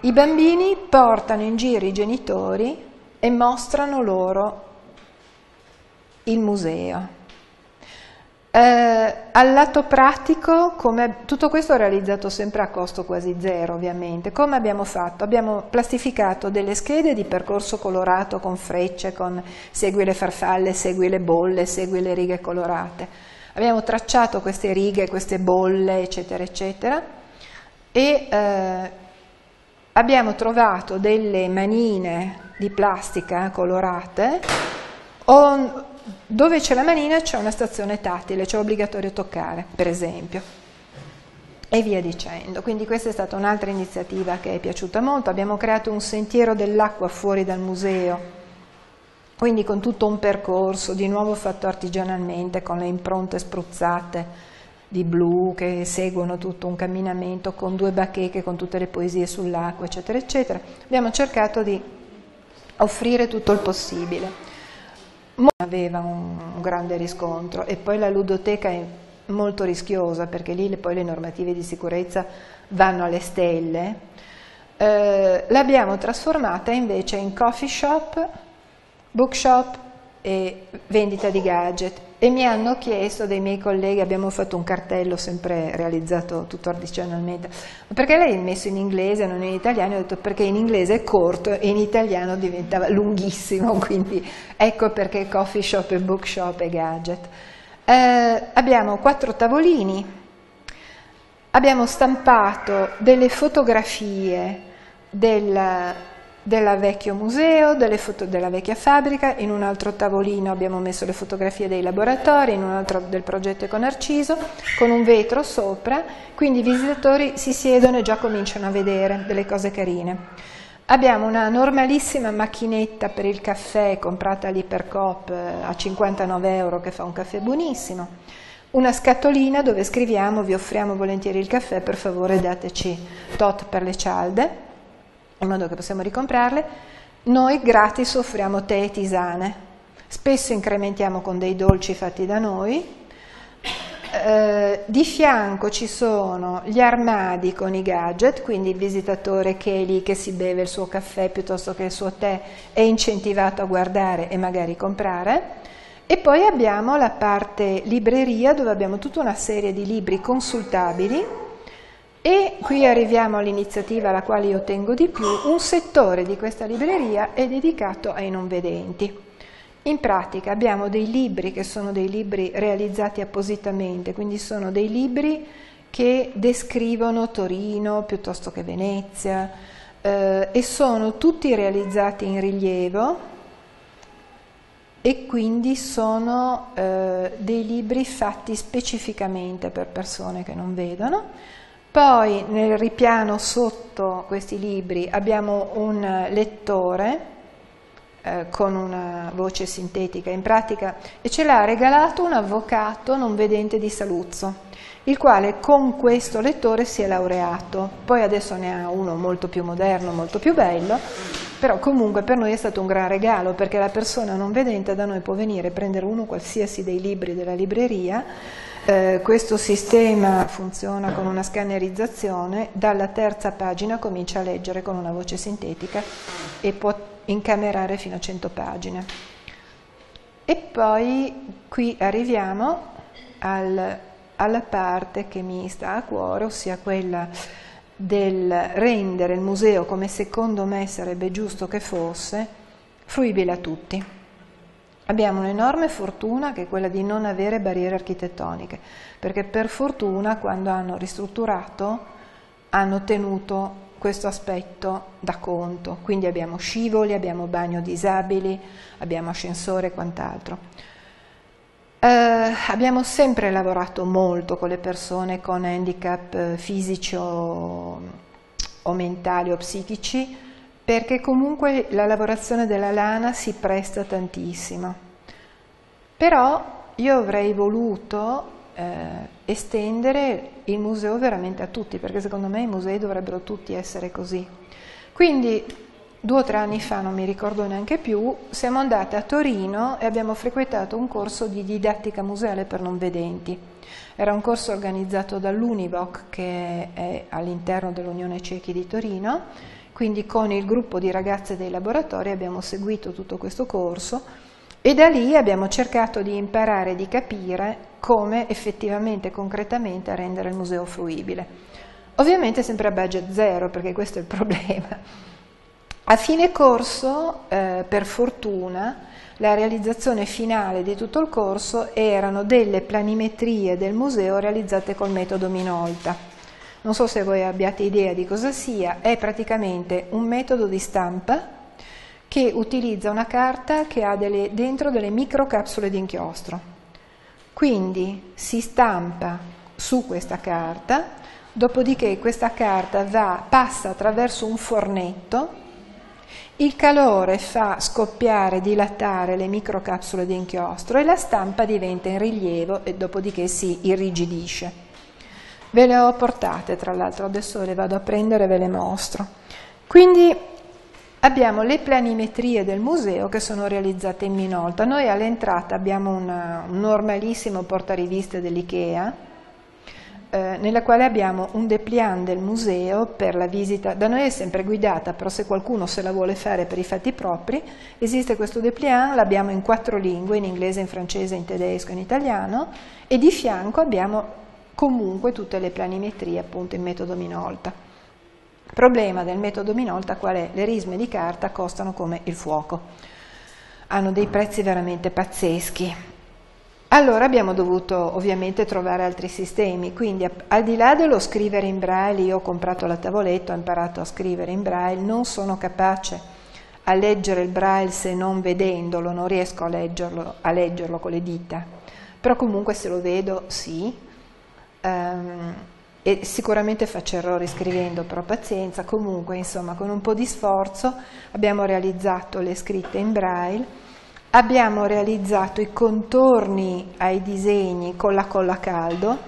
I bambini portano in giro i genitori e mostrano loro il museo. Al lato pratico, tutto questo è realizzato sempre a costo quasi zero ovviamente, come abbiamo fatto? Abbiamo plastificato delle schede di percorso colorato con frecce, con segui le farfalle, segui le bolle, segui le righe colorate. Abbiamo tracciato queste righe, queste bolle, eccetera, eccetera, e abbiamo trovato delle manine di plastica colorate, dove c'è la manina c'è una stazione tattile, c'è obbligatorio toccare, per esempio, e via dicendo. Quindi questa è stata un'altra iniziativa che è piaciuta molto. Abbiamo creato un sentiero dell'acqua fuori dal museo, quindi con tutto un percorso, di nuovo fatto artigianalmente, con le impronte spruzzate di blu che seguono tutto un camminamento, con due bacheche con tutte le poesie sull'acqua, eccetera eccetera. Abbiamo cercato di offrire tutto il possibile. Aveva un grande riscontro, e poi la ludoteca è molto rischiosa perché lì poi le normative di sicurezza vanno alle stelle. L'abbiamo trasformata invece in coffee shop, bookshop e vendita di gadget. E mi hanno chiesto dei miei colleghi, abbiamo fatto un cartello sempre realizzato tutto artigianalmente, perché lei è messo in inglese, non in italiano? Ho detto perché in inglese è corto e in italiano diventava lunghissimo, quindi ecco perché coffee shop e bookshop e gadget. Abbiamo 4 tavolini, abbiamo stampato delle fotografie del vecchio museo, delle foto della vecchia fabbrica, in un altro tavolino abbiamo messo le fotografie dei laboratori, in un altro del progetto Eco e Narciso, con un vetro sopra, quindi i visitatori si siedono e già cominciano a vedere delle cose carine. Abbiamo una normalissima macchinetta per il caffè comprata all'Ipercoop a 59 euro, che fa un caffè buonissimo, una scatolina dove scriviamo vi offriamo volentieri il caffè, per favore dateci tot per le cialde, in modo che possiamo ricomprarle. Noi gratis offriamo tè e tisane, spesso incrementiamo con dei dolci fatti da noi. Di fianco ci sono gli armadi con i gadget, quindi il visitatore che è lì che si beve il suo caffè piuttosto che il suo tè è incentivato a guardare e magari comprare. E poi abbiamo la parte libreria, dove abbiamo tutta una serie di libri consultabili. E qui arriviamo all'iniziativa alla quale io tengo di più: un settore di questa libreria è dedicato ai non vedenti. In pratica abbiamo dei libri che sono dei libri realizzati appositamente, quindi sono dei libri che descrivono Torino piuttosto che Venezia, e sono tutti realizzati in rilievo, e quindi sono dei libri fatti specificamente per persone che non vedono. Poi nel ripiano sotto questi libri abbiamo un lettore con una voce sintetica in pratica, e ce l'ha regalato un avvocato non vedente di Saluzzo, il quale con questo lettore si è laureato. Poi adesso ne ha uno molto più moderno, molto più bello, però comunque per noi è stato un gran regalo, perché la persona non vedente da noi può venire a prendere uno qualsiasi dei libri della libreria. Questo sistema funziona con una scannerizzazione, dalla terza pagina comincia a leggere con una voce sintetica e può incamerare fino a 100 pagine. E poi qui arriviamo alla parte che mi sta a cuore, ossia quella del rendere il museo, come secondo me sarebbe giusto che fosse, fruibile a tutti. Abbiamo un'enorme fortuna che è quella di non avere barriere architettoniche, perché per fortuna quando hanno ristrutturato hanno tenuto questo aspetto da conto, quindi abbiamo scivoli, abbiamo bagno disabili, abbiamo ascensore e quant'altro. Abbiamo sempre lavorato molto con le persone con handicap fisici o o mentali o psichici, perché comunque la lavorazione della lana si presta tantissimo. Però io avrei voluto estendere il museo veramente a tutti, perché secondo me i musei dovrebbero tutti essere così. Quindi 2 o 3 anni fa, non mi ricordo neanche più, siamo andate a Torino e abbiamo frequentato un corso di didattica museale per non vedenti. Era un corso organizzato dall'Univoc, che è all'interno dell'Unione Ciechi di Torino, quindi con il gruppo di ragazze dei laboratori abbiamo seguito tutto questo corso e da lì abbiamo cercato di imparare, di capire come effettivamente, concretamente rendere il museo fruibile. Ovviamente sempre a budget zero, perché questo è il problema. A fine corso, per fortuna, la realizzazione finale di tutto il corso erano delle planimetrie del museo realizzate col metodo Minolta. Non so se voi abbiate idea di cosa sia, è praticamente un metodo di stampa che utilizza una carta che ha dentro delle microcapsule di inchiostro. Quindi si stampa su questa carta, dopodiché questa carta passa attraverso un fornetto. Il calore fa scoppiare, dilatare le microcapsule di inchiostro e la stampa diventa in rilievo e dopodiché si irrigidisce. Ve le ho portate, tra l'altro, adesso le vado a prendere e ve le mostro. Quindi abbiamo le planimetrie del museo che sono realizzate in Minolta. Noi all'entrata abbiamo un normalissimo portariviste dell'IKEA, nella quale abbiamo un dépliant del museo per la visita. Da noi è sempre guidata, però se qualcuno se la vuole fare per i fatti propri, esiste questo dépliant, l'abbiamo in 4 lingue, in inglese, in francese, in tedesco, in italiano, e di fianco abbiamo comunque tutte le planimetrie, appunto, in metodo Minolta. Il problema del metodo Minolta qual è? Le risme di carta costano come il fuoco, hanno dei prezzi veramente pazzeschi. Allora abbiamo dovuto ovviamente trovare altri sistemi, quindi al di là dello scrivere in braille, io ho comprato la tavoletta, ho imparato a scrivere in braille, non sono capace a leggere il braille se non vedendolo, non riesco a leggerlo con le dita, però comunque se lo vedo sì, e sicuramente faccio errori scrivendo, però pazienza. Comunque, insomma, con un po' di sforzo abbiamo realizzato le scritte in braille. Abbiamo realizzato i contorni ai disegni con la colla a caldo,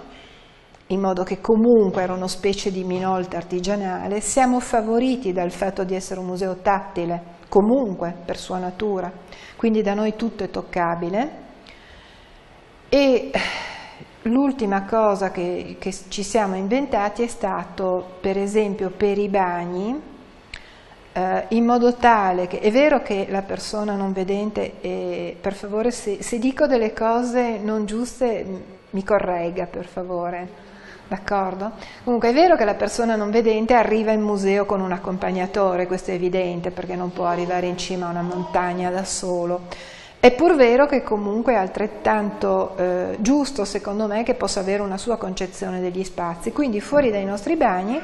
in modo che comunque era una specie di Minolta artigianale. Siamo favoriti dal fatto di essere un museo tattile, comunque, per sua natura, quindi da noi tutto è toccabile. E l'ultima cosa che ci siamo inventati è stato, per esempio, per i bagni, in modo tale che, è vero che la persona non vedente, per favore, se dico delle cose non giuste mi corregga, per favore, d'accordo? Comunque è vero che la persona non vedente arriva in museo con un accompagnatore, questo è evidente, perché non può arrivare in cima a una montagna da solo. È pur vero che comunque è altrettanto giusto, secondo me, che possa avere una sua concezione degli spazi. Quindi fuori dai nostri bagni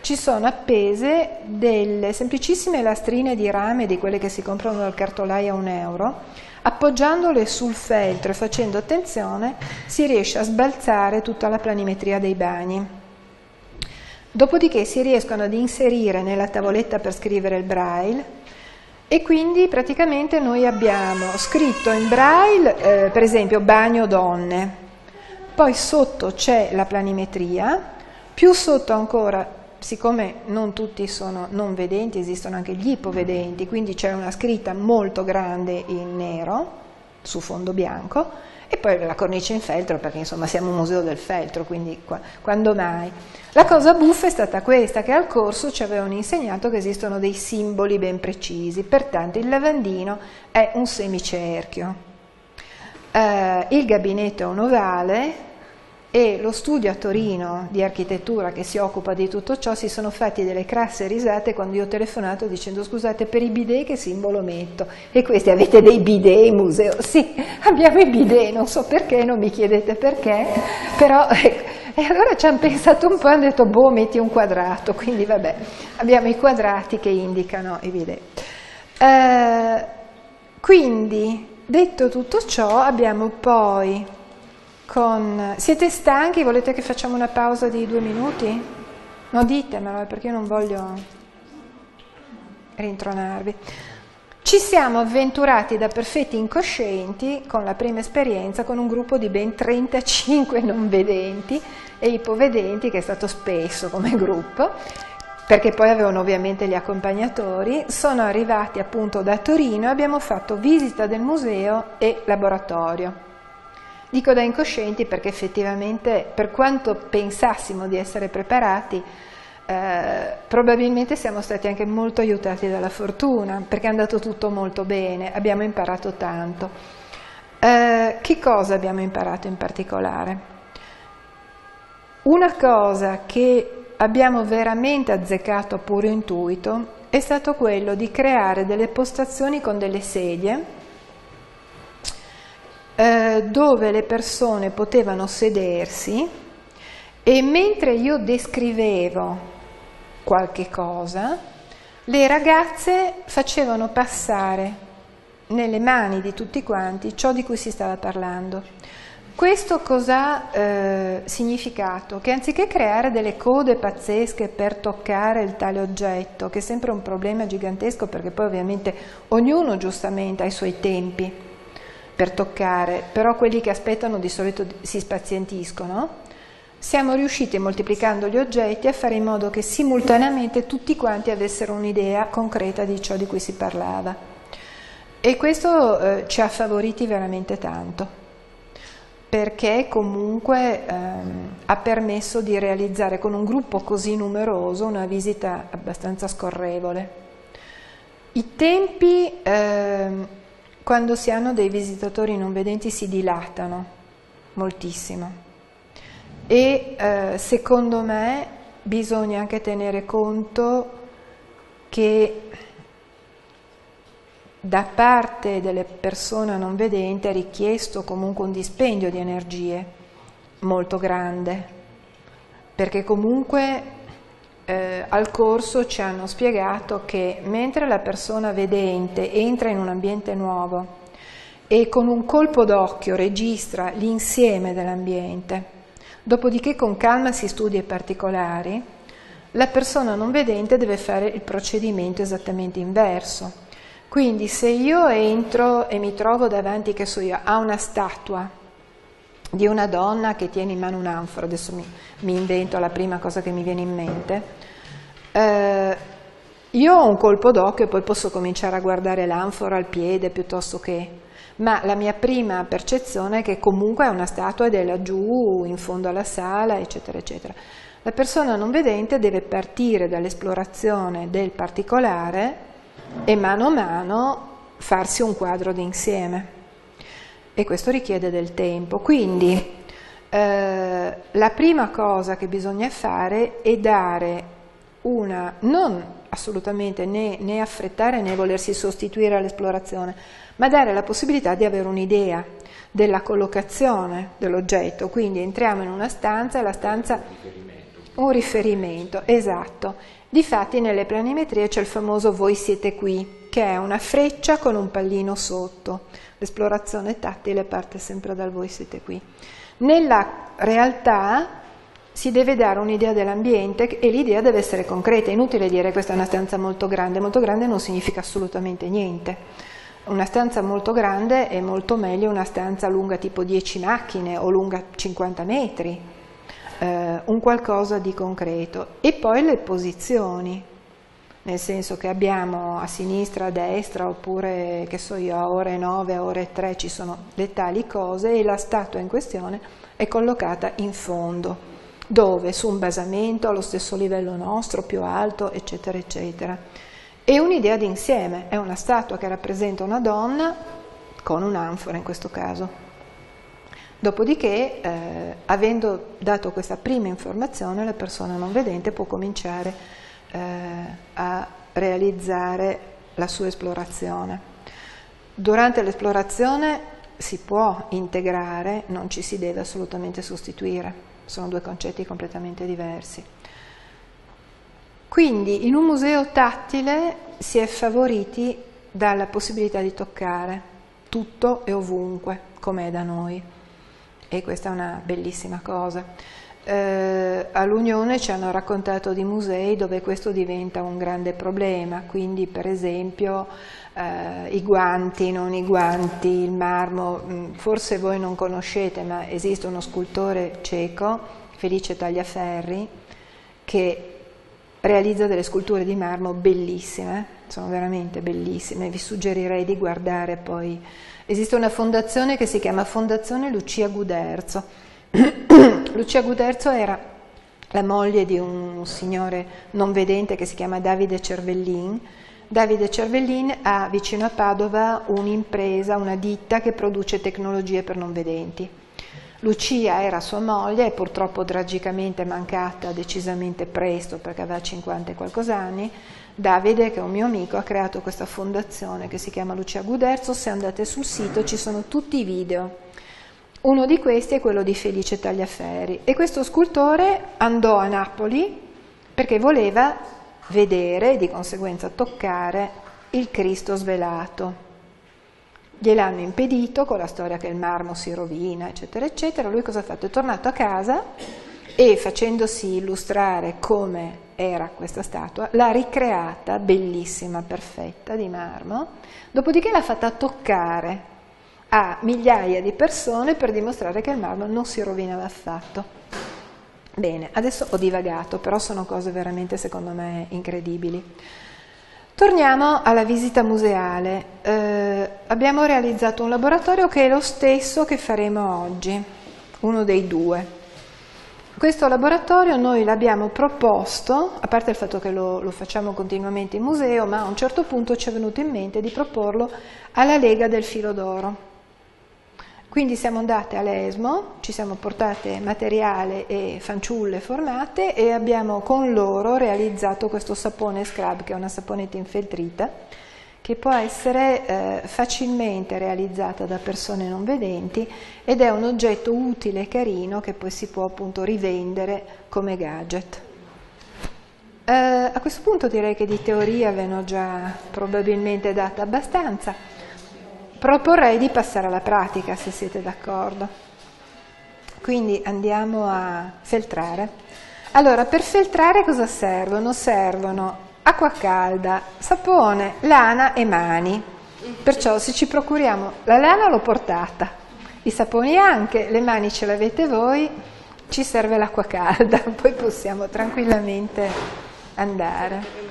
ci sono appese delle semplicissime lastrine di rame, di quelle che si comprano dal cartolaio a 1 euro, appoggiandole sul feltro e facendo attenzione si riesce a sbalzare tutta la planimetria dei bagni. Dopodiché si riescono ad inserire nella tavoletta per scrivere il braille, e quindi praticamente noi abbiamo scritto in braille, per esempio, bagno donne, poi sotto c'è la planimetria, più sotto ancora. Siccome non tutti sono non vedenti, esistono anche gli ipovedenti, quindi c'è una scritta molto grande in nero su fondo bianco e poi la cornice in feltro, perché insomma siamo un museo del feltro, quindi quando mai. La cosa buffa è stata questa, che al corso ci avevano insegnato che esistono dei simboli ben precisi, pertanto il lavandino è un semicerchio, il gabinetto è un ovale, e lo studio a Torino di architettura che si occupa di tutto ciò si sono fatti delle crasse risate quando io ho telefonato dicendo: scusate, per i bidet che simbolo metto? E questi: avete dei bidet in museo? Sì, abbiamo i bidet, non so perché, non mi chiedete perché, però e allora ci hanno pensato un po' e hanno detto: boh, metti un quadrato, quindi vabbè, abbiamo i quadrati che indicano i bidet. Quindi, detto tutto ciò, abbiamo poi Siete stanchi? Volete che facciamo una pausa di 2 minuti? No, ditemelo, perché io non voglio rintronarvi. Ci siamo avventurati da perfetti incoscienti con la prima esperienza con un gruppo di ben 35 non vedenti e ipovedenti, che è stato spesso come gruppo, perché poi avevano ovviamente gli accompagnatori. Sono arrivati appunto da Torino e abbiamo fatto visita del museo e laboratorio. Dico da incoscienti perché effettivamente, per quanto pensassimo di essere preparati, probabilmente siamo stati anche molto aiutati dalla fortuna, perché è andato tutto molto bene, abbiamo imparato tanto. Che cosa abbiamo imparato in particolare? Una cosa che abbiamo veramente azzeccato a puro intuito è stato quello di creare delle postazioni con delle sedie dove le persone potevano sedersi, e mentre io descrivevo qualche cosa, le ragazze facevano passare nelle mani di tutti quanti ciò di cui si stava parlando. Questo cos'ha significato? Che anziché creare delle code pazzesche per toccare il tale oggetto, che è sempre un problema gigantesco, perché poi ovviamente ognuno giustamente ha i suoi tempi per toccare, però quelli che aspettano di solito si spazientiscono, siamo riusciti, moltiplicando gli oggetti, a fare in modo che simultaneamente tutti quanti avessero un'idea concreta di ciò di cui si parlava, e questo ci ha favoriti veramente tanto, perché comunque ha permesso di realizzare con un gruppo così numeroso una visita abbastanza scorrevole. I tempi quando si hanno dei visitatori non vedenti si dilatano moltissimo, e secondo me bisogna anche tenere conto che da parte delle persone non vedenti è richiesto comunque un dispendio di energie molto grande, perché comunque al corso ci hanno spiegato che mentre la persona vedente entra in un ambiente nuovo e con un colpo d'occhio registra l'insieme dell'ambiente, dopodiché con calma si studia i particolari, la persona non vedente deve fare il procedimento esattamente inverso. Quindi se io entro e mi trovo davanti, che so io, a una statua di una donna che tiene in mano un'anfora, adesso mi invento la prima cosa che mi viene in mente, io ho un colpo d'occhio e poi posso cominciare a guardare l'anfora, il piede, piuttosto che... ma la mia prima percezione è che comunque è una statua ed è laggiù, in fondo alla sala, eccetera, eccetera. La persona non vedente deve partire dall'esplorazione del particolare e mano a mano farsi un quadro d'insieme, e questo richiede del tempo. Quindi la prima cosa che bisogna fare è dare una, non assolutamente né affrettare né volersi sostituire all'esplorazione, ma dare la possibilità di avere un'idea della collocazione dell'oggetto. Quindi entriamo in una stanza e la stanza... un riferimento, esatto. Difatti nelle planimetrie c'è il famoso "voi siete qui", che è una freccia con un pallino sotto. L'esplorazione tattile parte sempre dal "voi siete qui". Nella realtà si deve dare un'idea dell'ambiente, e l'idea deve essere concreta. È inutile dire "questa è una stanza molto grande". Molto grande non significa assolutamente niente. Una stanza molto grande è molto meglio una stanza lunga tipo 10 macchine o lunga 50 metri, un qualcosa di concreto. E poi le posizioni, nel senso che abbiamo a sinistra, a destra, oppure che so io, a ore 9, a ore 3 ci sono le tali cose, e la statua in questione è collocata in fondo, dove su un basamento allo stesso livello nostro, più alto, eccetera, eccetera. E un'idea d'insieme: è una statua che rappresenta una donna con un'anfora in questo caso. Dopodiché, avendo dato questa prima informazione, la persona non vedente può cominciare a realizzare la sua esplorazione. Durante l'esplorazione si può integrare, non ci si deve assolutamente sostituire. Sono due concetti completamente diversi. Quindi in un museo tattile si è favoriti dalla possibilità di toccare tutto e ovunque, come è da noi, e questa è una bellissima cosa. all'Unione ci hanno raccontato di musei dove questo diventa un grande problema, quindi per esempio i guanti, non i guanti, il marmo. Forse voi non conoscete, ma esiste uno scultore ceco, Felice Tagliaferri, che realizza delle sculture di marmo bellissime, sono veramente bellissime, vi suggerirei di guardare poi. Esiste una fondazione che si chiama Fondazione Lucia Guderzo. Lucia Guderzo era la moglie di un signore non vedente che si chiama Davide Cervellin. Davide Cervellin ha vicino a Padova un'impresa, una ditta che produce tecnologie per non vedenti. Lucia era sua moglie, è purtroppo tragicamente mancata decisamente presto perché aveva 50 e qualcosa anni. Davide, che è un mio amico, ha creato questa fondazione che si chiama Lucia Guderzo. Se andate sul sito ci sono tutti i video. Uno di questi è quello di Felice Tagliaferri, e questo scultore andò a Napoli perché voleva vedere e di conseguenza toccare il Cristo svelato. Gliel'hanno impedito con la storia che il marmo si rovina, eccetera, eccetera. Lui cosa ha fatto? È tornato a casa e, facendosi illustrare come era questa statua, l'ha ricreata, bellissima, perfetta, di marmo, dopodiché l'ha fatta toccare a migliaia di persone per dimostrare che il marmo non si rovinava affatto. Bene, adesso ho divagato, però sono cose veramente, secondo me, incredibili. Torniamo alla visita museale. Abbiamo realizzato un laboratorio che è lo stesso che faremo oggi, uno dei due. Questo laboratorio noi l'abbiamo proposto, a parte il fatto che lo facciamo continuamente in museo, ma a un certo punto ci è venuto in mente di proporlo alla Lega del Filo d'Oro. Quindi siamo andate all'ESMO, ci siamo portate materiale e fanciulle formate e abbiamo con loro realizzato questo sapone scrub, che è una saponetta infeltrita, che può essere facilmente realizzata da persone non vedenti ed è un oggetto utile e carino che poi si può appunto rivendere come gadget. A questo punto direi che di teoria ve ne ho già probabilmente data abbastanza. Proporrei di passare alla pratica, se siete d'accordo. Quindi andiamo a feltrare. Allora, per feltrare cosa servono? Servono acqua calda, sapone, lana e mani. Perciò se ci procuriamo, la lana l'ho portata, i saponi anche, le mani ce l'avete voi, ci serve l'acqua calda, poi possiamo tranquillamente andare.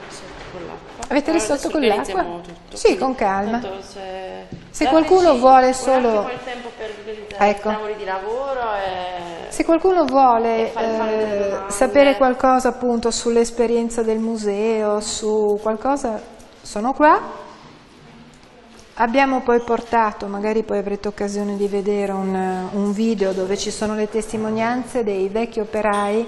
Avete risolto con l'acqua? Sì, con calma. Se qualcuno vuole solo... Ecco. Se qualcuno vuole sapere qualcosa appunto sull'esperienza del museo, su qualcosa, sono qua. Abbiamo poi portato, magari poi avrete occasione di vedere un video dove ci sono le testimonianze dei vecchi operai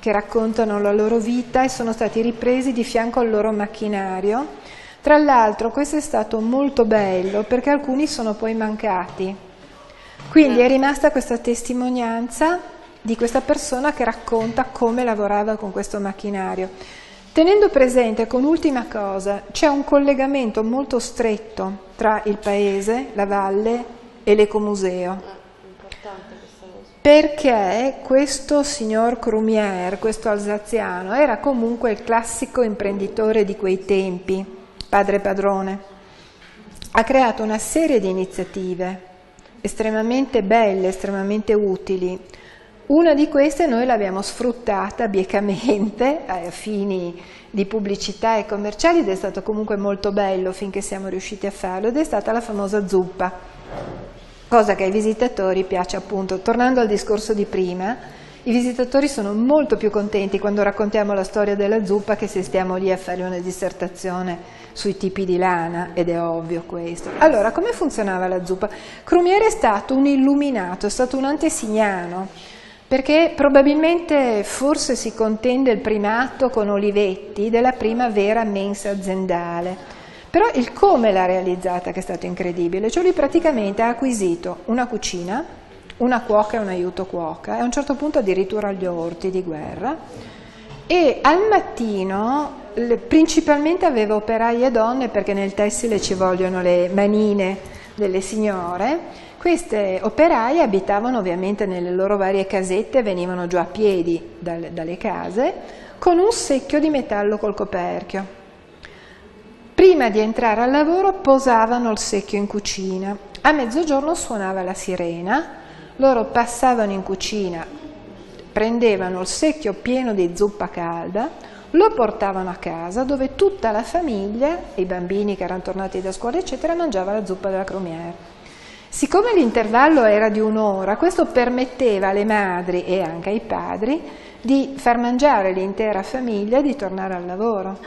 che raccontano la loro vita e sono stati ripresi di fianco al loro macchinario. Tra l'altro questo è stato molto bello perché alcuni sono poi mancati, quindi è rimasta questa testimonianza di questa persona che racconta come lavorava con questo macchinario. Tenendo presente come ultima cosa, c'è un collegamento molto stretto tra il paese, la valle e l'ecomuseo. Perché questo signor Crumière, questo alsaziano, era comunque il classico imprenditore di quei tempi, padre padrone. Ha creato una serie di iniziative estremamente belle, estremamente utili. Una di queste noi l'abbiamo sfruttata biecamente a fini di pubblicità e commerciali ed è stato comunque molto bello finché siamo riusciti a farlo, ed è stata la famosa zuppa. Cosa che ai visitatori piace appunto. Tornando al discorso di prima, i visitatori sono molto più contenti quando raccontiamo la storia della zuppa che se stiamo lì a fare una dissertazione sui tipi di lana, ed è ovvio questo. Allora, come funzionava la zuppa? Crumière è stato un illuminato, è stato un antesignano, perché probabilmente forse si contende il primato con Olivetti della prima vera mensa aziendale. Però il come l'ha realizzata che è stato incredibile, cioè lui praticamente ha acquisito una cucina, una cuoca e un aiuto cuoca, e a un certo punto addirittura gli orti di guerra, e al mattino principalmente aveva operai e donne perché nel tessile ci vogliono le manine delle signore, Queste operaie abitavano ovviamente nelle loro varie casette, venivano giù a piedi dalle case, con un secchio di metallo col coperchio. Prima di entrare al lavoro posavano il secchio in cucina. A mezzogiorno suonava la sirena, loro passavano in cucina, prendevano il secchio pieno di zuppa calda, lo portavano a casa dove tutta la famiglia, i bambini che erano tornati da scuola eccetera, mangiava la zuppa della Crumière. Siccome l'intervallo era di un'ora, questo permetteva alle madri e anche ai padri di far mangiare l'intera famiglia e di tornare al lavoro.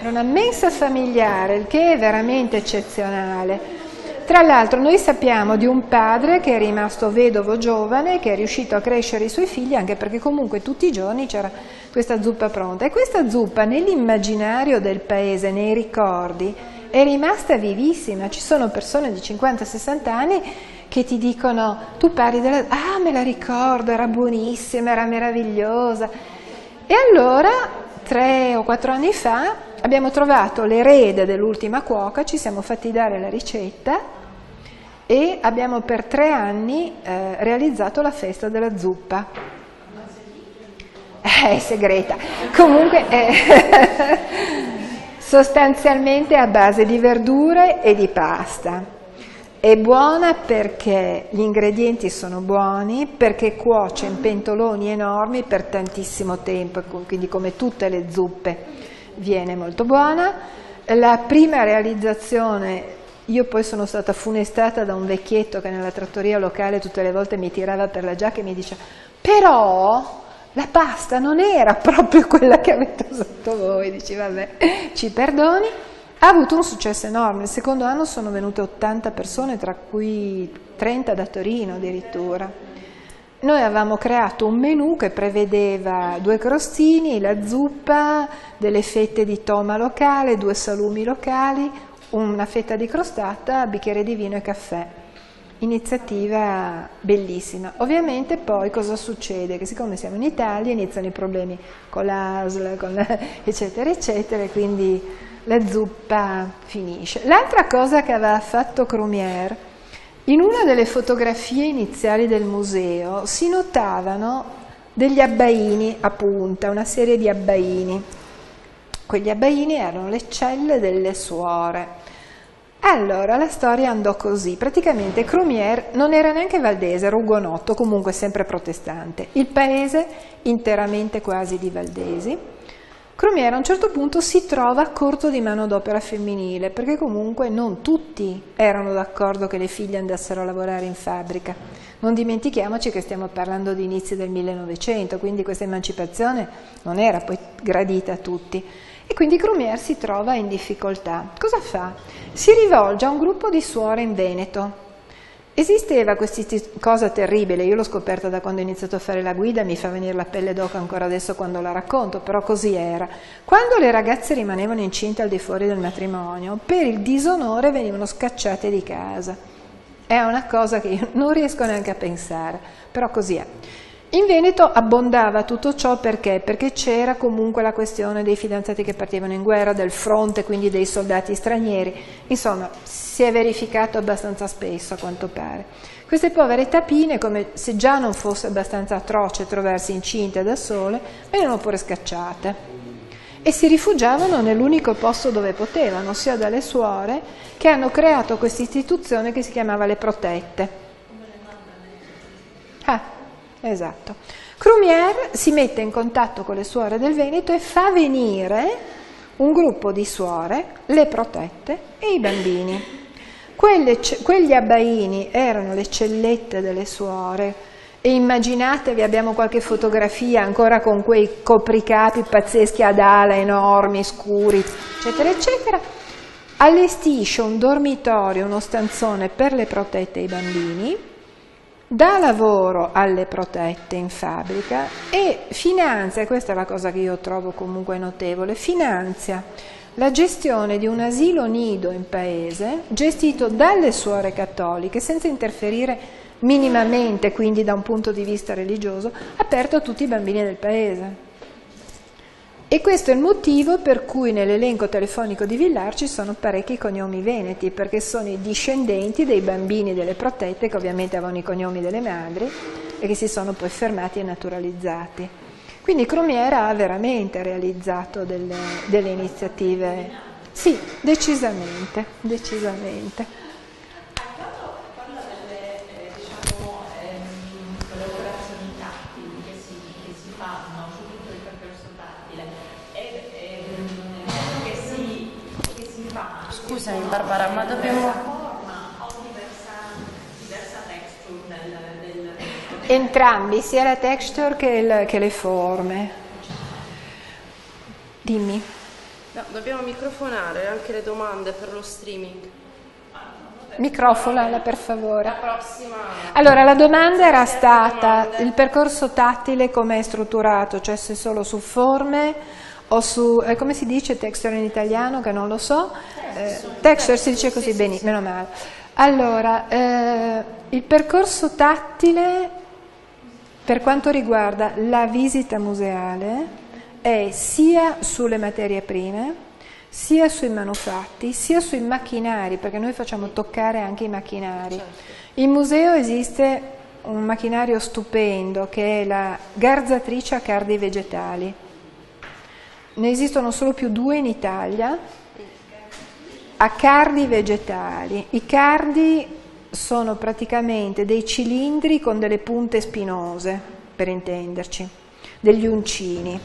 Era una mensa familiare, il che è veramente eccezionale. Tra l'altro noi sappiamo di un padre che è rimasto vedovo giovane, che è riuscito a crescere i suoi figli, anche perché comunque tutti i giorni c'era questa zuppa pronta. E questa zuppa nell'immaginario del paese, nei ricordi, è rimasta vivissima. Ci sono persone di 50-60 anni che ti dicono, tu parli della... ah, me la ricordo, era buonissima, era meravigliosa. E allora, 3 o 4 anni fa, abbiamo trovato l'erede dell'ultima cuoca, ci siamo fatti dare la ricetta e abbiamo per 3 anni realizzato la festa della zuppa. È segreta. Comunque... sostanzialmente a base di verdure e di pasta. È buona perché gli ingredienti sono buoni, perché cuoce in pentoloni enormi per tantissimo tempo, quindi come tutte le zuppe viene molto buona. La prima realizzazione, io poi sono stata funestata da un vecchietto che nella trattoria locale tutte le volte mi tirava per la giacca e mi diceva, però... la pasta non era proprio quella che avete usato voi, dici vabbè, ci perdoni. Ha avuto un successo enorme, il secondo anno sono venute 80 persone, tra cui 30 da Torino addirittura. Noi avevamo creato un menù che prevedeva 2 crostini, la zuppa, delle fette di toma locale, 2 salumi locali, una fetta di crostata, bicchiere di vino e caffè. Iniziativa bellissima. Ovviamente poi cosa succede? Che siccome siamo in Italia iniziano i problemi con l'ASL, eccetera eccetera, e quindi la zuppa finisce. L'altra cosa che aveva fatto Crumière, in una delle fotografie iniziali del museo si notavano degli abbaini a punta, una serie di abbaini. Quegli abbaini erano le celle delle suore. Allora, la storia andò così. Praticamente Crumière non era neanche valdese, era ugonotto, comunque sempre protestante. Il paese interamente quasi di valdesi. Crumière a un certo punto si trova a corto di manodopera femminile, perché comunque non tutti erano d'accordo che le figlie andassero a lavorare in fabbrica. Non dimentichiamoci che stiamo parlando di inizi del 1900, quindi questa emancipazione non era poi gradita a tutti. E quindi Crumière si trova in difficoltà. Cosa fa? Si rivolge a un gruppo di suore in Veneto. Esisteva questa cosa terribile, io l'ho scoperta da quando ho iniziato a fare la guida, mi fa venire la pelle d'oca ancora adesso quando la racconto, però così era. Quando le ragazze rimanevano incinte al di fuori del matrimonio, per il disonore venivano scacciate di casa. È una cosa che io non riesco neanche a pensare, però così è. In Veneto abbondava tutto ciò perché? Perché c'era comunque la questione dei fidanzati che partivano in guerra, del fronte, quindi dei soldati stranieri. Insomma, si è verificato abbastanza spesso a quanto pare. Queste povere tapine, come se già non fosse abbastanza atroce trovarsi incinte da sole, venivano pure scacciate. E si rifugiavano nell'unico posto dove potevano, sia dalle suore che hanno creato questa istituzione che si chiamava Le Protette. Ah. Esatto. Crumière si mette in contatto con le suore del Veneto e fa venire un gruppo di suore, le protette e i bambini. Quegli abbaini erano le cellette delle suore e immaginatevi, abbiamo qualche fotografia ancora con quei copricapi pazzeschi ad ala enormi, scuri, eccetera, eccetera. Allestisce un dormitorio, uno stanzone per le protette e i bambini. Dà lavoro alle protette in fabbrica e finanzia, questa è la cosa che io trovo comunque notevole, finanzia la gestione di un asilo nido in paese gestito dalle suore cattoliche senza interferire minimamente, quindi da un punto di vista religioso, aperto a tutti i bambini del paese. E questo è il motivo per cui nell'elenco telefonico di Villar ci sono parecchi cognomi veneti, perché sono i discendenti dei bambini delle protette che ovviamente avevano i cognomi delle madri e che si sono poi fermati e naturalizzati. Quindi Crumière ha veramente realizzato delle iniziative, sì, decisamente, decisamente. Scusami Barbara, ma dobbiamo... Entrambi, sia la texture che le forme. Dimmi. No, dobbiamo microfonare anche le domande per lo streaming. Microfonala per favore. La prossima... Allora, la domanda era stata il percorso tattile come è strutturato, cioè se solo su forme... o su, come si dice texture in italiano che non lo so, texture si dice così, sì, bene, sì, meno male. Allora, il percorso tattile per quanto riguarda la visita museale è sia sulle materie prime, sia sui manufatti, sia sui macchinari, perché noi facciamo toccare anche i macchinari. In museo esiste un macchinario stupendo che è la garzatrice a cardi vegetali. Ne esistono solo più due in Italia, a cardi vegetali. I cardi sono praticamente dei cilindri con delle punte spinose, per intenderci, degli uncini.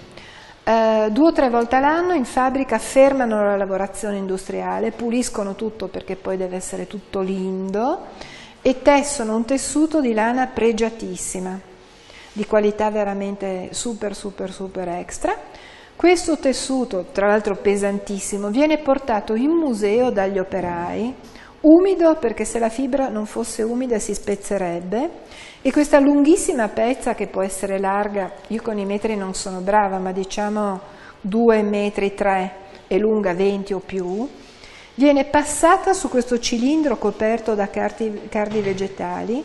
Due o tre volte all'anno in fabbrica fermano la lavorazione industriale, puliscono tutto perché poi deve essere tutto lindo e tessono un tessuto di lana pregiatissima, di qualità veramente super, super, super extra. Questo tessuto, tra l'altro pesantissimo, viene portato in museo dagli operai, umido perché se la fibra non fosse umida si spezzerebbe, e questa lunghissima pezza che può essere larga, io con i metri non sono brava, ma diciamo 2,3 metri e lunga 20 o più, viene passata su questo cilindro coperto da cardi vegetali,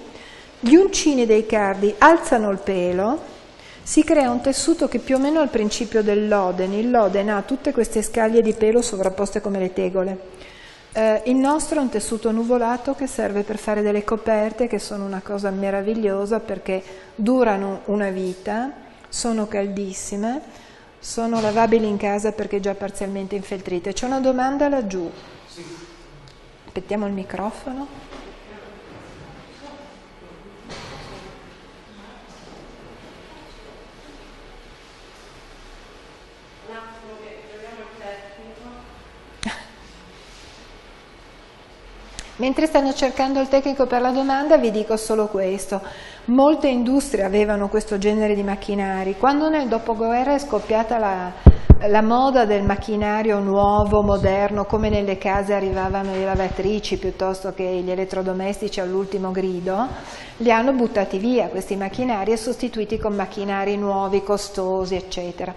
gli uncini dei cardi alzano il pelo, si crea un tessuto che più o meno al principio del Loden, il Loden ha tutte queste scaglie di pelo sovrapposte come le tegole, il nostro è un tessuto nuvolato che serve per fare delle coperte che sono una cosa meravigliosa perché durano una vita, sono caldissime, sono lavabili in casa perché già parzialmente infeltrite. C'è una domanda laggiù, aspettiamo il microfono. Mentre stanno cercando il tecnico per la domanda vi dico solo questo, molte industrie avevano questo genere di macchinari, quando nel dopoguerra è scoppiata la moda del macchinario nuovo, moderno, come nelle case arrivavano le lavatrici piuttosto che gli elettrodomestici all'ultimo grido, li hanno buttati via questi macchinari e sostituiti con macchinari nuovi, costosi, eccetera.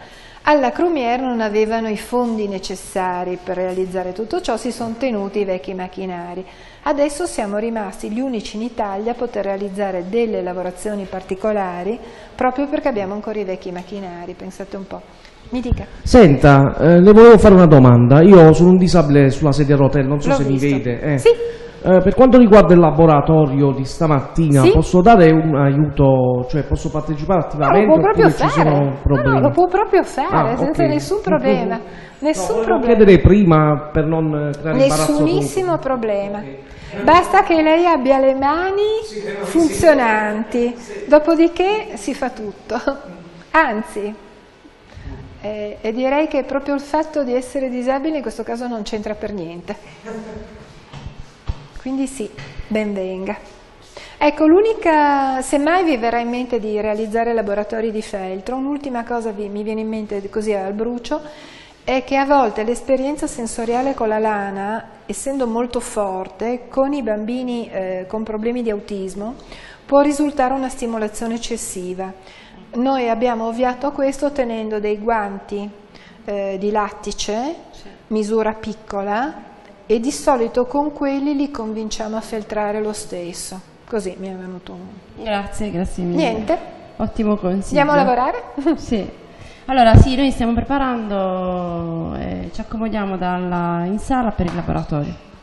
Alla Crumière non avevano i fondi necessari per realizzare tutto ciò, si sono tenuti i vecchi macchinari. Adesso siamo rimasti gli unici in Italia a poter realizzare delle lavorazioni particolari proprio perché abbiamo ancora i vecchi macchinari, pensate un po'. Mi dica. Senta, le volevo fare una domanda, io sono un disabile sulla sedia a rotelle, non so se mi vede. Sì. Per quanto riguarda il laboratorio di stamattina, sì? Posso dare un aiuto, cioè posso partecipare attivamente? No, lo può proprio fare, no, lo può proprio fare senza nessun problema. Nessun problema. Chiederei prima per non creare imbarazzo. Nessunissimo problema. Okay. Basta che lei abbia le mani funzionanti, dopodiché si fa tutto. Anzi, e direi che proprio il fatto di essere disabile in questo caso non c'entra per niente. Quindi sì, ben venga. Ecco, l'unica, semmai vi verrà in mente di realizzare laboratori di feltro, un'ultima cosa mi viene in mente così al brucio, è che a volte l'esperienza sensoriale con la lana, essendo molto forte, con i bambini con problemi di autismo, può risultare una stimolazione eccessiva. Noi abbiamo ovviato a questo tenendo dei guanti di lattice, misura piccola, e di solito con quelli li convinciamo a feltrare lo stesso. Così mi è venuto un... Grazie, grazie mille. Niente. Ottimo consiglio. Andiamo a lavorare? Sì. Allora sì, noi stiamo preparando, ci accomodiamo in sala per il laboratorio.